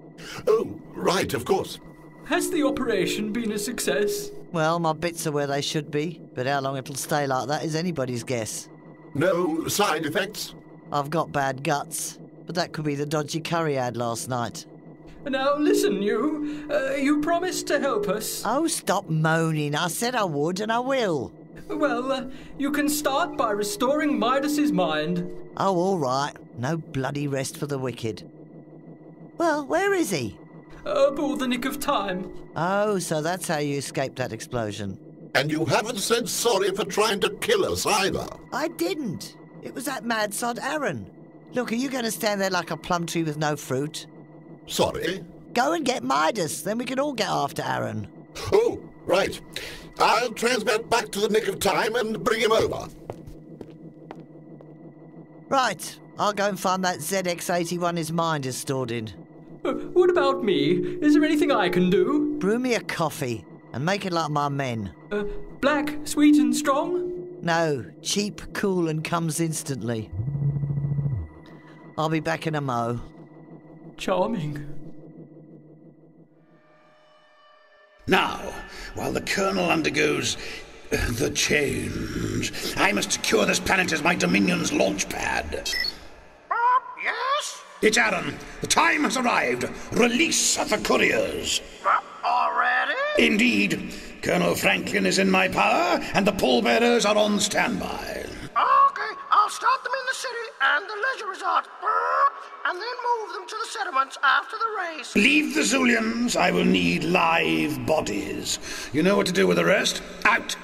Oh, right, of course. Has the operation been a success? Well, my bits are where they should be, but how long it'll stay like that is anybody's guess. No side effects? I've got bad guts, but that could be the dodgy curry I had last night. Now listen, you. Uh, you promised to help us. Oh, stop moaning. I said I would and I will. Well, uh, you can start by restoring Midas's mind. Oh, all right. No bloody rest for the wicked. Well, where is he? Aboard the Nick of Time. Oh, so that's how you escaped that explosion. And you haven't said sorry for trying to kill us either. I didn't. It was that mad sod Aaron. Look, are you going to stand there like a plum tree with no fruit? Sorry? Go and get Midas, then we can all get after Aaron. Oh, right. I'll transmit back to the Nick of Time and bring him over. Right. I'll go and find that Z X eighty-one his mind is stored in. Uh, what about me? Is there anything I can do? Brew me a coffee and make it like my men. Uh, black, sweet and strong? No, cheap, cool and comes instantly. I'll be back in a mo. Charming. Now, while the Colonel undergoes the change, I must secure this planet as my Dominion's launch pad. Bob, yes? It's Aaron. The time has arrived. Release of the couriers. Bob, already? Indeed. Colonel Franklin is in my power, and the pallbearers are on standby. Okay, I'll start them in the city and the leisure resort. And then move them to the settlements after the race. Leave the Zoolians. I will need live bodies. You know what to do with the rest. Out.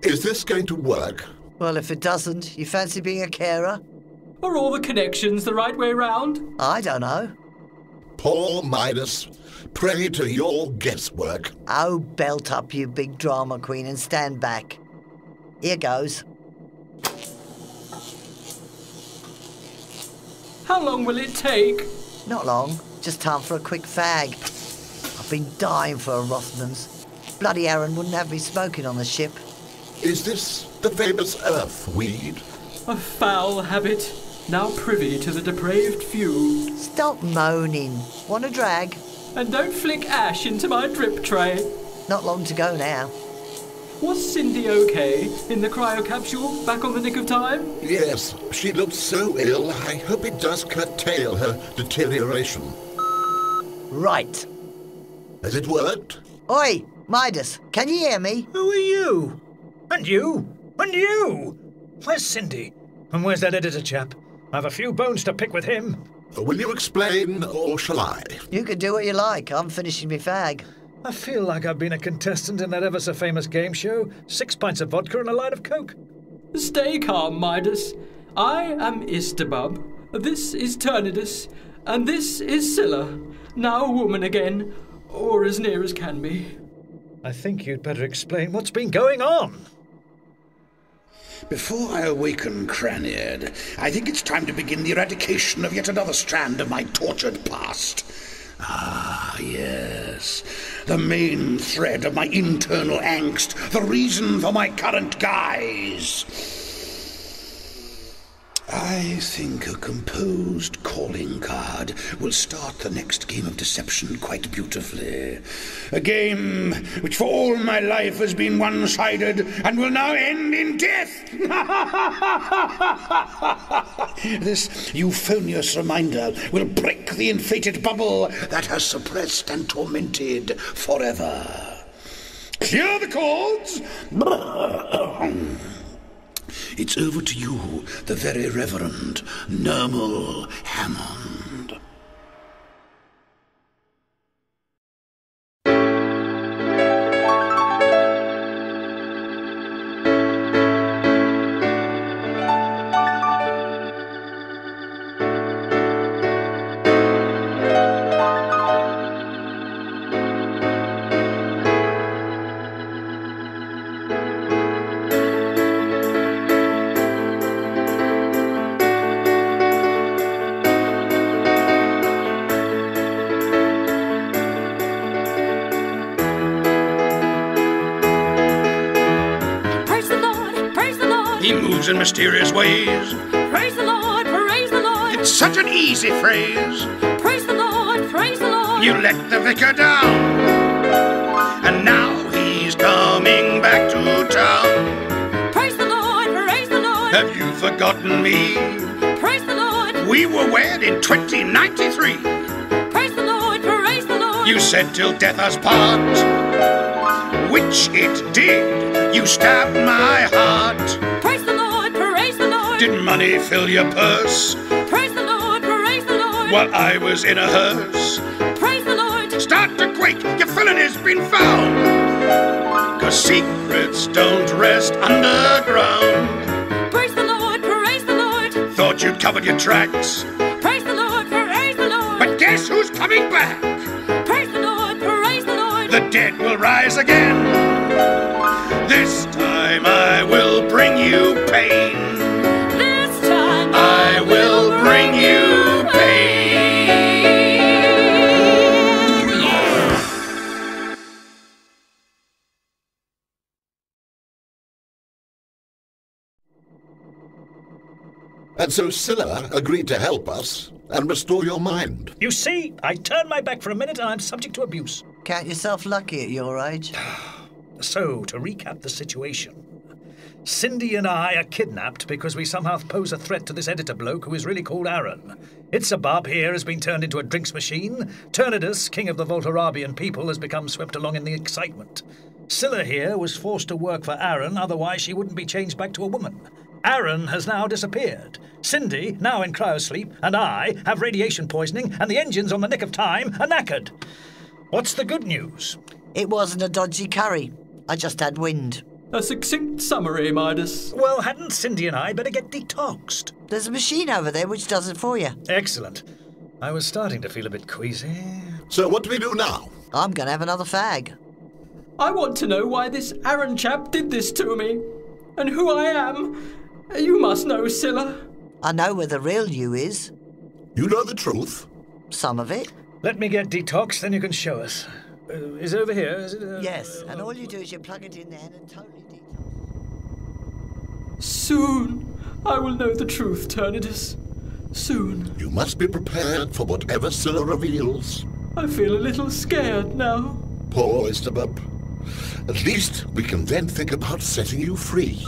Is this going to work? Well, if it doesn't, you fancy being a carer? Are all the connections the right way round? I don't know. Poor Midas. Prey to your guesswork. Oh, belt up, you big drama queen, and stand back. Here goes. How long will it take? Not long. Just time for a quick fag. I've been dying for a Rothmans. Bloody Aaron wouldn't have me smoking on the ship. Is this the famous earthweed? A foul habit, now privy to the depraved few. Stop moaning. Want a drag? And don't flick ash into my drip tray. Not long to go now. Was Cindy okay in the cryo capsule back on the Nick of Time? Yes, she looked so ill. I hope it does curtail her deterioration. Right. Has it worked? Oi, Midas, can you hear me? Who are you? And you? And you? Where's Cindy? And where's that editor chap? I've a few bones to pick with him. Will you explain, or shall I? You can do what you like. I'm finishing me fag. I feel like I've been a contestant in that ever-so-famous game show. Six pints of vodka and a line of coke. Stay calm, Midas. I am Yztabub. This is Turnidus. And this is Scylla. Now a woman again. Or as near as can be. I think you'd better explain what's been going on. Before I awaken Cranid, I think it's time to begin the eradication of yet another strand of my tortured past. Ah, yes. The main thread of my internal angst, the reason for my current guise. I think a composed calling card will start the next game of deception quite beautifully. A game which for all my life has been one-sided and will now end in death! This euphonious reminder will break the inflated bubble that has suppressed and tormented forever. Clear the chords! It's over to you, the very Reverend Nermal Hammond. In mysterious ways. Praise the Lord, praise the Lord. It's such an easy phrase. Praise the Lord, praise the Lord. You let the vicar down, and now he's coming back to town. Praise the Lord, praise the Lord. Have you forgotten me? Praise the Lord. We were wed in twenty ninety-three. Praise the Lord, praise the Lord. You said till death us part, which it did. You stabbed my heart. Praise the Did money fill your purse? Praise the Lord, praise the Lord. While I was in a hearse. Praise the Lord. Start to quake, your felony's been found. Cause secrets don't rest underground. Praise the Lord, praise the Lord. Thought you'd covered your tracks. Praise the Lord, praise the Lord. But guess who's coming back? Praise the Lord, praise the Lord. The dead will rise again. This time I will bring you pain. I will bring you pain. Yeah. And so Scylla agreed to help us and restore your mind. You see, I turned my back for a minute and I'm subject to abuse. Count yourself lucky at your age. So, to recap the situation, Cindy and I are kidnapped because we somehow pose a threat to this editor bloke who is really called Aaron. Yztabub here has been turned into a drinks machine. Turnidus, king of the Voltarabian people, has become swept along in the excitement. Scylla here was forced to work for Aaron, otherwise she wouldn't be changed back to a woman. Aaron has now disappeared. Cindy, now in cryosleep, and I have radiation poisoning, and the engines on the Nick of Time are knackered. What's the good news? It wasn't a dodgy curry. I just had wind. A succinct summary, Midas. Well, hadn't Cindy and I better get detoxed? There's a machine over there which does it for you. Excellent. I was starting to feel a bit queasy. So what do we do now? I'm going to have another fag. I want to know why this Aaron chap did this to me. And who I am. You must know, Scylla. I know where the real you is. You know the truth? Some of it. Let me get detoxed, then you can show us. Uh, is it over here? Is it, uh, yes, and all you do is you plug it in there and totally detox. Soon I will know the truth, Turnidus. Soon. You must be prepared for whatever Scylla reveals. I feel a little scared now. Poor Yztabub. At least we can then think about setting you free.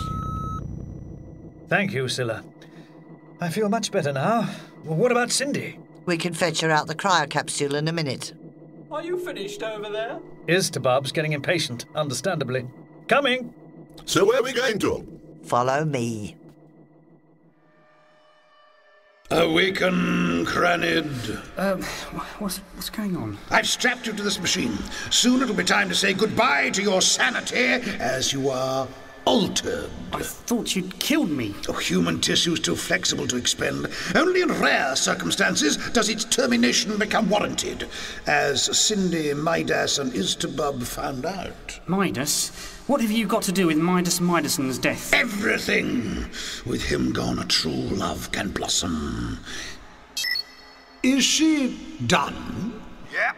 Thank you, Scylla. I feel much better now. Well, what about Cindy? We can fetch her out the cryo capsule in a minute. Are you finished over there? Yztabub's getting impatient, understandably. Coming! So where are we going to? Follow me. Awaken, Cranid. Um, what's, what's going on? I've strapped you to this machine. Soon it'll be time to say goodbye to your sanity as you are... altered. I thought you'd killed me. Oh, human tissue's too flexible to expend. Only in rare circumstances does its termination become warranted, as Cindy, Midas, and Yztabub found out. Midas? What have you got to do with Midas Midason's death? Everything! With him gone, a true love can blossom. Is she done? Yep.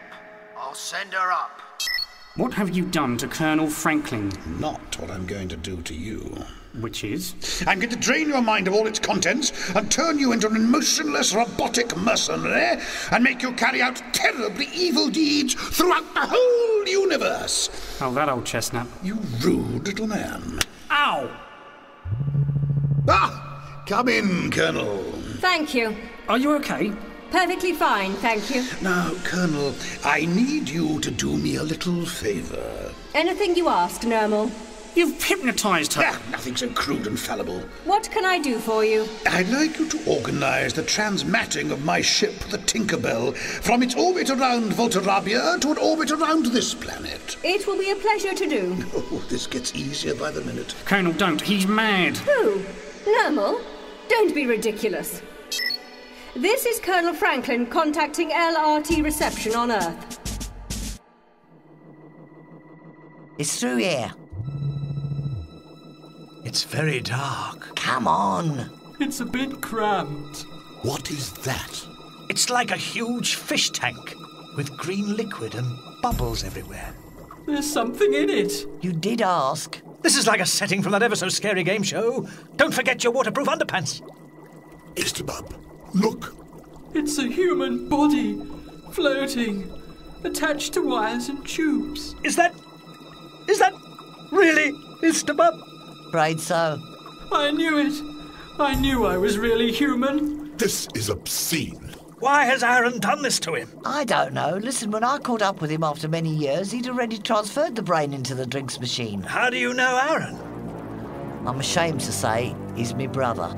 I'll send her up. What have you done to Colonel Franklin? Not what I'm going to do to you. Which is? I'm going to drain your mind of all its contents and turn you into an emotionless, robotic mercenary and make you carry out terribly evil deeds throughout the whole universe. Oh, that old chestnut. You rude little man. Ow! Ah! Come in, Colonel. Thank you. Are you okay? Perfectly fine, thank you. Now, Colonel, I need you to do me a little favour. Anything you ask, Nermal. You've hypnotised her. Ah, nothing so crude and fallible. What can I do for you? I'd like you to organise the transmatting of my ship, the Tinkerbell, from its orbit around Voltarabia to an orbit around this planet. It will be a pleasure to do. Oh, this gets easier by the minute. Colonel, don't. He's mad. Who? Nermal? Don't be ridiculous. This is Colonel Franklin contacting L R T reception on Earth. It's through here. It's very dark. Come on. It's a bit cramped. What is that? It's like a huge fish tank with green liquid and bubbles everywhere. There's something in it. You did ask. This is like a setting from that ever-so-scary game show. Don't forget your waterproof underpants. Yztabub. Look! It's a human body, floating, attached to wires and tubes. Is that... is that really Yztabub? Right, so. I knew it. I knew I was really human. This is obscene. Why has Aaron done this to him? I don't know. Listen, when I caught up with him after many years, he'd already transferred the brain into the drinks machine. How do you know Aaron? I'm ashamed to say he's my brother.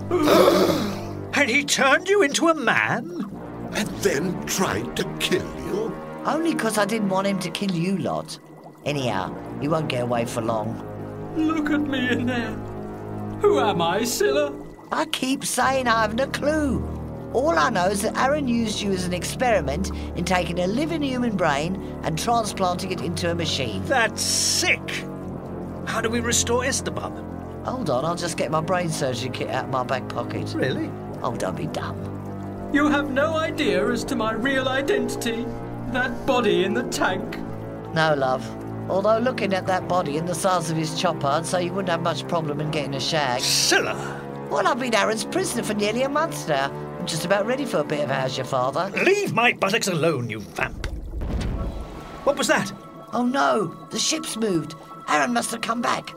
And he turned you into a man? And then tried to kill you? Only because I didn't want him to kill you lot. Anyhow, he won't get away for long. Look at me in there. Who am I, Scylla? I keep saying I haven't a clue. All I know is that Aaron used you as an experiment in taking a living human brain and transplanting it into a machine. That's sick. How do we restore Yztabub? Hold on, I'll just get my brain surgery kit out of my back pocket. Really? Oh, don't be dumb. You have no idea as to my real identity. That body in the tank. No, love. Although looking at that body and the size of his chopper, I'd say you wouldn't have much problem in getting a shag. Scylla! Well, I've been Aaron's prisoner for nearly a month now. I'm just about ready for a bit of How's Your Father. Leave my buttocks alone, you vamp. What was that? Oh no, the ship's moved. Aaron must have come back.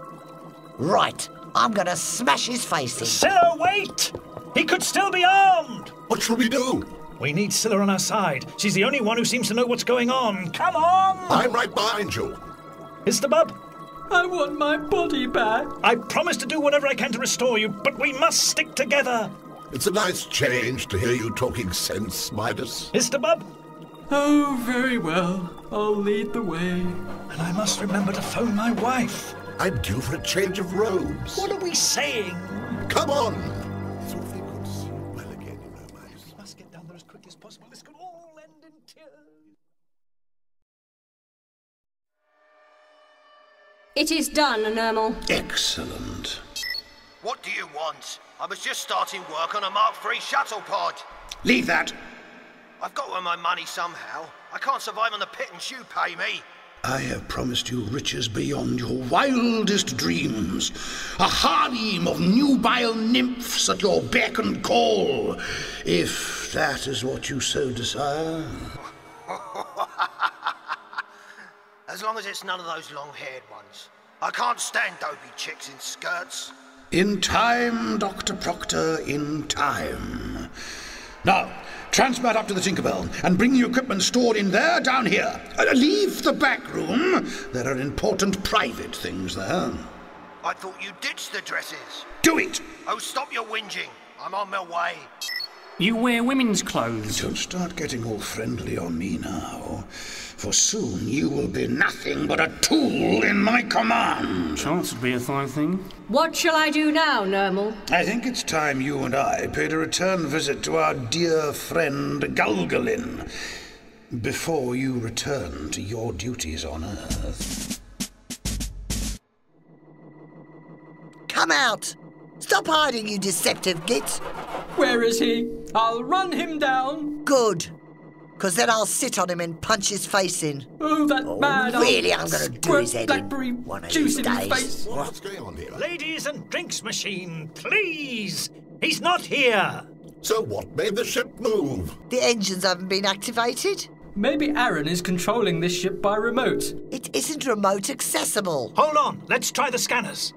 Right, I'm going to smash his face in. Scylla, wait! He could still be armed! What shall we do? We need Scylla on our side. She's the only one who seems to know what's going on. Come on! I'm right behind you. Yztabub? I want my body back. I promise to do whatever I can to restore you, but we must stick together. It's a nice change to hear you talking sense, Midas. Yztabub? Oh, very well. I'll lead the way. And I must remember to phone my wife. I'm due for a change of robes. What are we saying? Come on! So if they could see well again, you know, Midas. We must get down there as quickly as possible. This could all end in tears. It is done, Nermal. Excellent. What do you want? I was just starting work on a Mark three shuttle pod. Leave that. I've got to earn my money somehow. I can't survive on the pittance you pay me. I have promised you riches beyond your wildest dreams. A harem of nubile nymphs at your beck and call. If that is what you so desire. As long as it's none of those long-haired ones. I can't stand dopey chicks in skirts. In time, Doctor Proctor, in time. Now, transfer up to the Tinkerbell and bring the equipment stored in there down here. Uh, leave the back room. There are important private things there. I thought you ditched the dresses. Do it! Oh, stop your whinging. I'm on my way. You wear women's clothes. Don't start getting all friendly on me now, for soon you will be nothing but a tool in my command. Chance would be a fine thing. What shall I do now, Nermal? I think it's time you and I paid a return visit to our dear friend Gulgalin before you return to your duties on Earth. Come out! Stop hiding, you deceptive git! Where is he? I'll run him down. Good. Because then I'll sit on him and punch his face in. Oh, that oh, man. Really, I'm going to do his head blackberry in one of these days. Face. What's going on here? Ladies and drinks machine, please. He's not here. So what made the ship move? The engines haven't been activated. Maybe Aaron is controlling this ship by remote. It isn't remote accessible. Hold on. Let's try the scanners.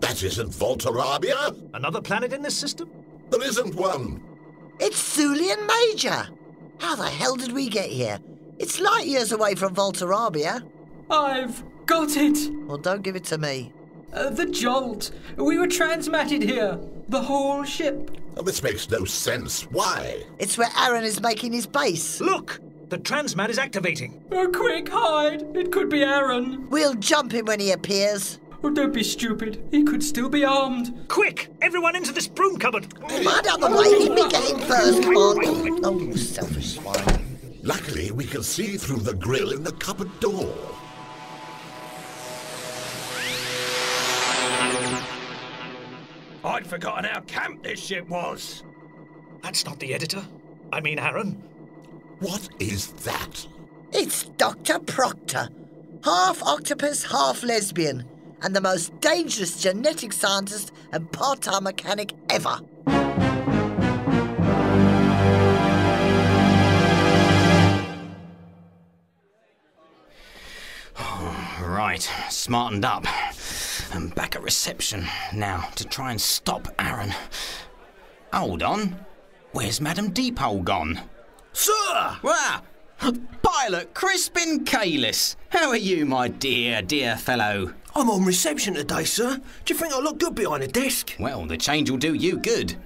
That isn't Voltarabia? Another planet in this system? There isn't one. It's Zoolian Major. How the hell did we get here? It's light years away from Voltarabia. I've got it. Well, don't give it to me. Uh, the jolt. We were transmatted here. The whole ship. Oh, this makes no sense. Why? It's where Aaron is making his base. Look! The transmat is activating. Oh, quick, hide. It could be Aaron. We'll jump him when he appears. Oh, don't be stupid. He could still be armed. Quick! Everyone into this broom cupboard! Come on, out of the way! He'd be getting first! Come on! Oh, you selfish swine. Luckily, we can see through the grill in the cupboard door. I'd forgotten how camp this ship was. That's not the editor. I mean, Aaron. What is that? It's Doctor Proctor. Half octopus, half lesbian. And the most dangerous genetic scientist and part-time mechanic ever. Oh, right, smartened up. I'm back at reception now to try and stop Aaron. Hold on, where's Madame Deephole gone? Sir! Where? Pilot Crispin Kalis. How are you, my dear, dear fellow? I'm on reception today, sir. Do you think I look good behind a desk? Well, the change will do you good.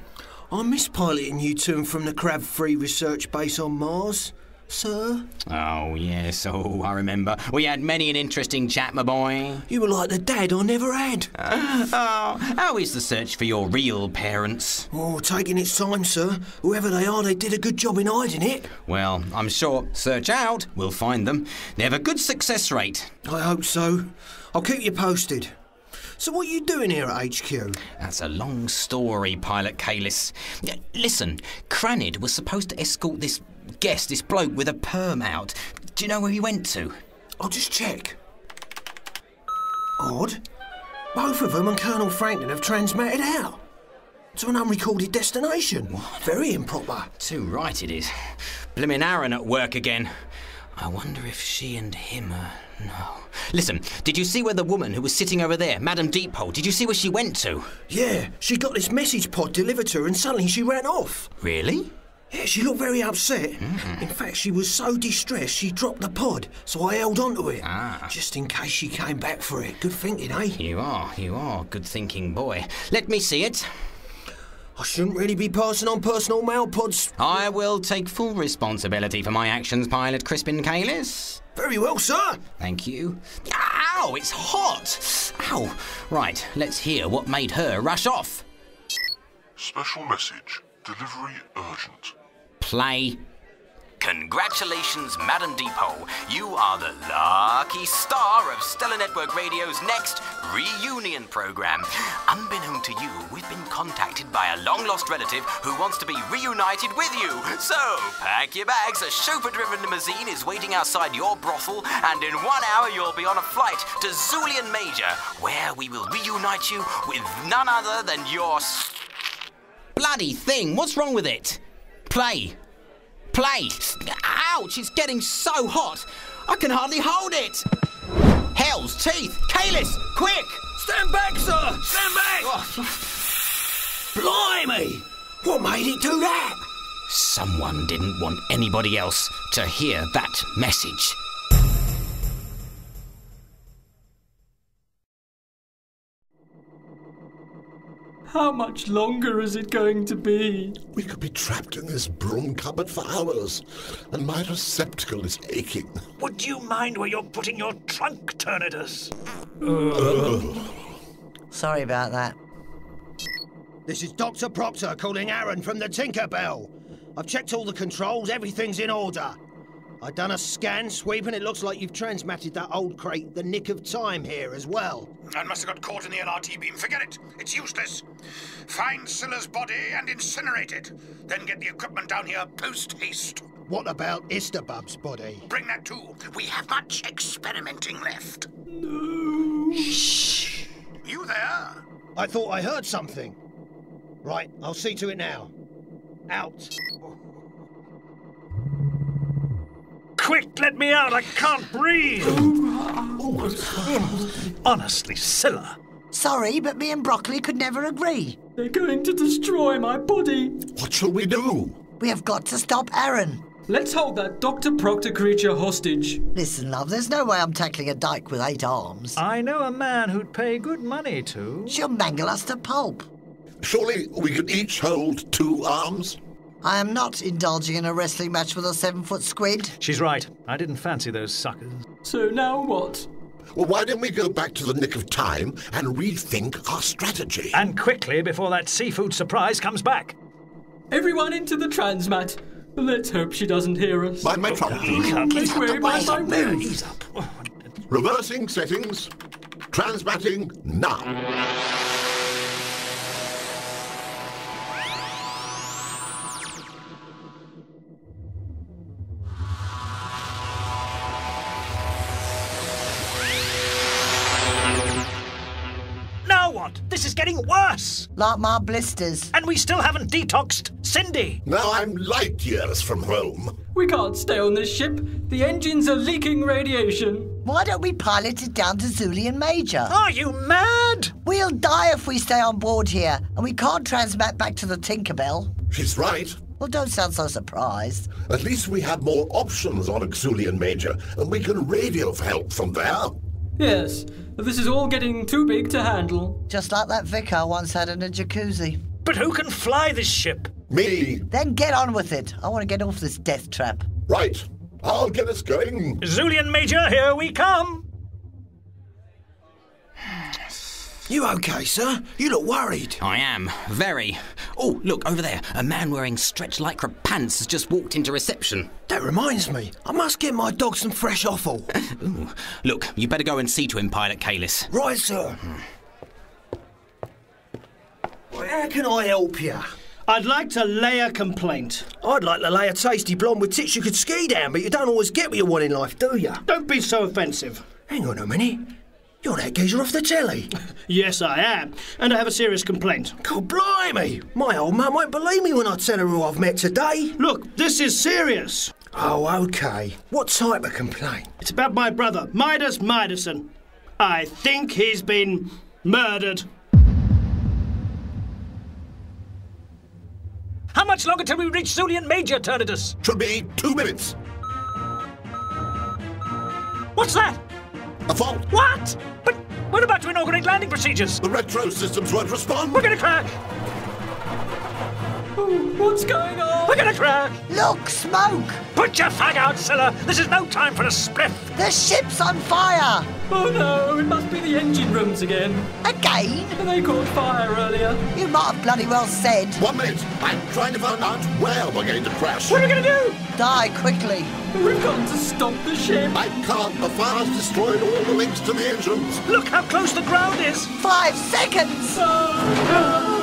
I miss piloting you to and from the Crab three research base on Mars, sir. Oh, yes. Oh, I remember. We had many an interesting chat, my boy. You were like the dad I never had. Uh, oh, how is the search for your real parents? Oh, taking its time, sir. Whoever they are, they did a good job in hiding it. Well, I'm sure Search Out will find them. They have a good success rate. I hope so. I'll keep you posted. So what are you doing here at H Q? That's a long story, Pilot Kalis. Listen, Cranid was supposed to escort this guest, this bloke with a perm out. Do you know where he went to? I'll just check. Odd. Both of them and Colonel Franklin have transmitted out. To an unrecorded destination. What? Very improper. Too right it is. Blimmin' Aaron at work again. I wonder if she and him are... No. Listen, did you see where the woman who was sitting over there, Madame Deephole, did you see where she went to? Yeah, she got this message pod delivered to her and suddenly she ran off. Really? Yeah, she looked very upset. Mm-hmm. In fact, she was so distressed she dropped the pod, so I held on to it. Ah. Just in case she came back for it. Good thinking, eh? You are, you are. Good thinking, boy. Let me see it. I shouldn't really be passing on personal mail pods. I will take full responsibility for my actions, Pilot Crispin Kalis. Very well, sir. Thank you. Ow, it's hot. Ow. Right, let's hear what made her rush off. Special message. Delivery urgent. Play. Congratulations, Madame Deephole. You are the lucky star of Stellar Network Radio's next reunion program. Unbeknown to you, we've been contacted by a long-lost relative who wants to be reunited with you. So, pack your bags. A chauffeur-driven limousine is waiting outside your brothel, and in one hour you'll be on a flight to Zoolian Major, where we will reunite you with none other than your... bloody thing. What's wrong with it? Play. Play! Ouch, it's getting so hot! I can hardly hold it! Hell's teeth! Kalis, quick! Stand back, sir! Stand back! Oh. Blimey! What made it do that? Someone didn't want anybody else to hear that message. How much longer is it going to be? We could be trapped in this broom cupboard for hours, and my receptacle is aching. Would you mind where you're putting your trunk, Turnidus? Uh. Sorry about that. This is Doctor Proctor calling Aaron from the Tinkerbell. I've checked all the controls, everything's in order. I've done a scan sweep, and it looks like you've transmatted that old crate, the Nick of Time, here as well. I must have got caught in the L R T beam. Forget it. It's useless. Find Scylla's body and incinerate it. Then get the equipment down here post-haste. What about Yztabub's body? Bring that too. We have much experimenting left. No. Shh. You there? I thought I heard something. Right, I'll see to it now. Out. Quick, let me out! I can't breathe! Honestly, Scylla. Sorry, but me and Broccoli could never agree. They're going to destroy my body. What shall we do? We have got to stop Aaron. Let's hold that Doctor Proctor creature hostage. Listen, love, there's no way I'm tackling a dyke with eight arms. I know a man who'd pay good money to. She'll mangle us to pulp. Surely we could each hold two arms? I am not indulging in a wrestling match with a seven-foot squid. She's right. I didn't fancy those suckers. So now what? Well, why don't we go back to the Nick of Time and rethink our strategy? And quickly, before that seafood surprise comes back. Everyone into the transmat. Let's hope she doesn't hear us. Mind my trouble. Make way, mind my move. Ease up. Reversing settings. Transmatting now. This is getting worse! Like my blisters. And we still haven't detoxed Cindy! Now I'm light years from home. We can't stay on this ship. The engines are leaking radiation. Why don't we pilot it down to Zoolian Major? Are you mad? We'll die if we stay on board here, and we can't transmat back to the Tinkerbell. She's right. Well, don't sound so surprised. At least we have more options on Zoolian Major, and we can radio for help from there. Yes. This is all getting too big to handle. Just like that vicar once had in a jacuzzi. But who can fly this ship? Me. Then get on with it. I want to get off this death trap. Right. I'll get us going. Zoolian Major, here we come. You okay, sir? You look worried. I am. Very. Oh, look, over there. A man wearing stretch lycra pants has just walked into reception. That reminds me. I must get my dog some fresh offal. Ooh. Look, you better go and see to him, Pilot Kalis. Right, sir. Well, how can I help you? I'd like to lay a complaint. I'd like to lay a tasty blonde with tits you could ski down, but you don't always get what you want in life, do you? Don't be so offensive. Hang on a minute. You're that geezer off the telly. Yes, I am. And I have a serious complaint. God blimey! My old mum won't believe me when I tell her who I've met today. Look, this is serious. Oh, OK. What type of complaint? It's about my brother, Midas Midason. I think he's been murdered. How much longer till we reach Zoolian Major, Turnidus? Should be two minutes. What's that? A fault. What? But we're about to inaugurate landing procedures. The retro systems won't respond. We're gonna crash. Ooh, what's going on? We're gonna crash. Look, smoke. Put your fag out, Scylla. This is no time for a spliff. The ship's on fire. Oh no, it must be the engine rooms again. Again? They caught fire earlier. You might have bloody well said. One minute. I'm trying to find out where we're going to crash. What are we gonna do? Die quickly. We've got to stop the ship. I can't. The fire's destroyed all the links to the engines. Look how close the ground is. Five seconds. Oh, no.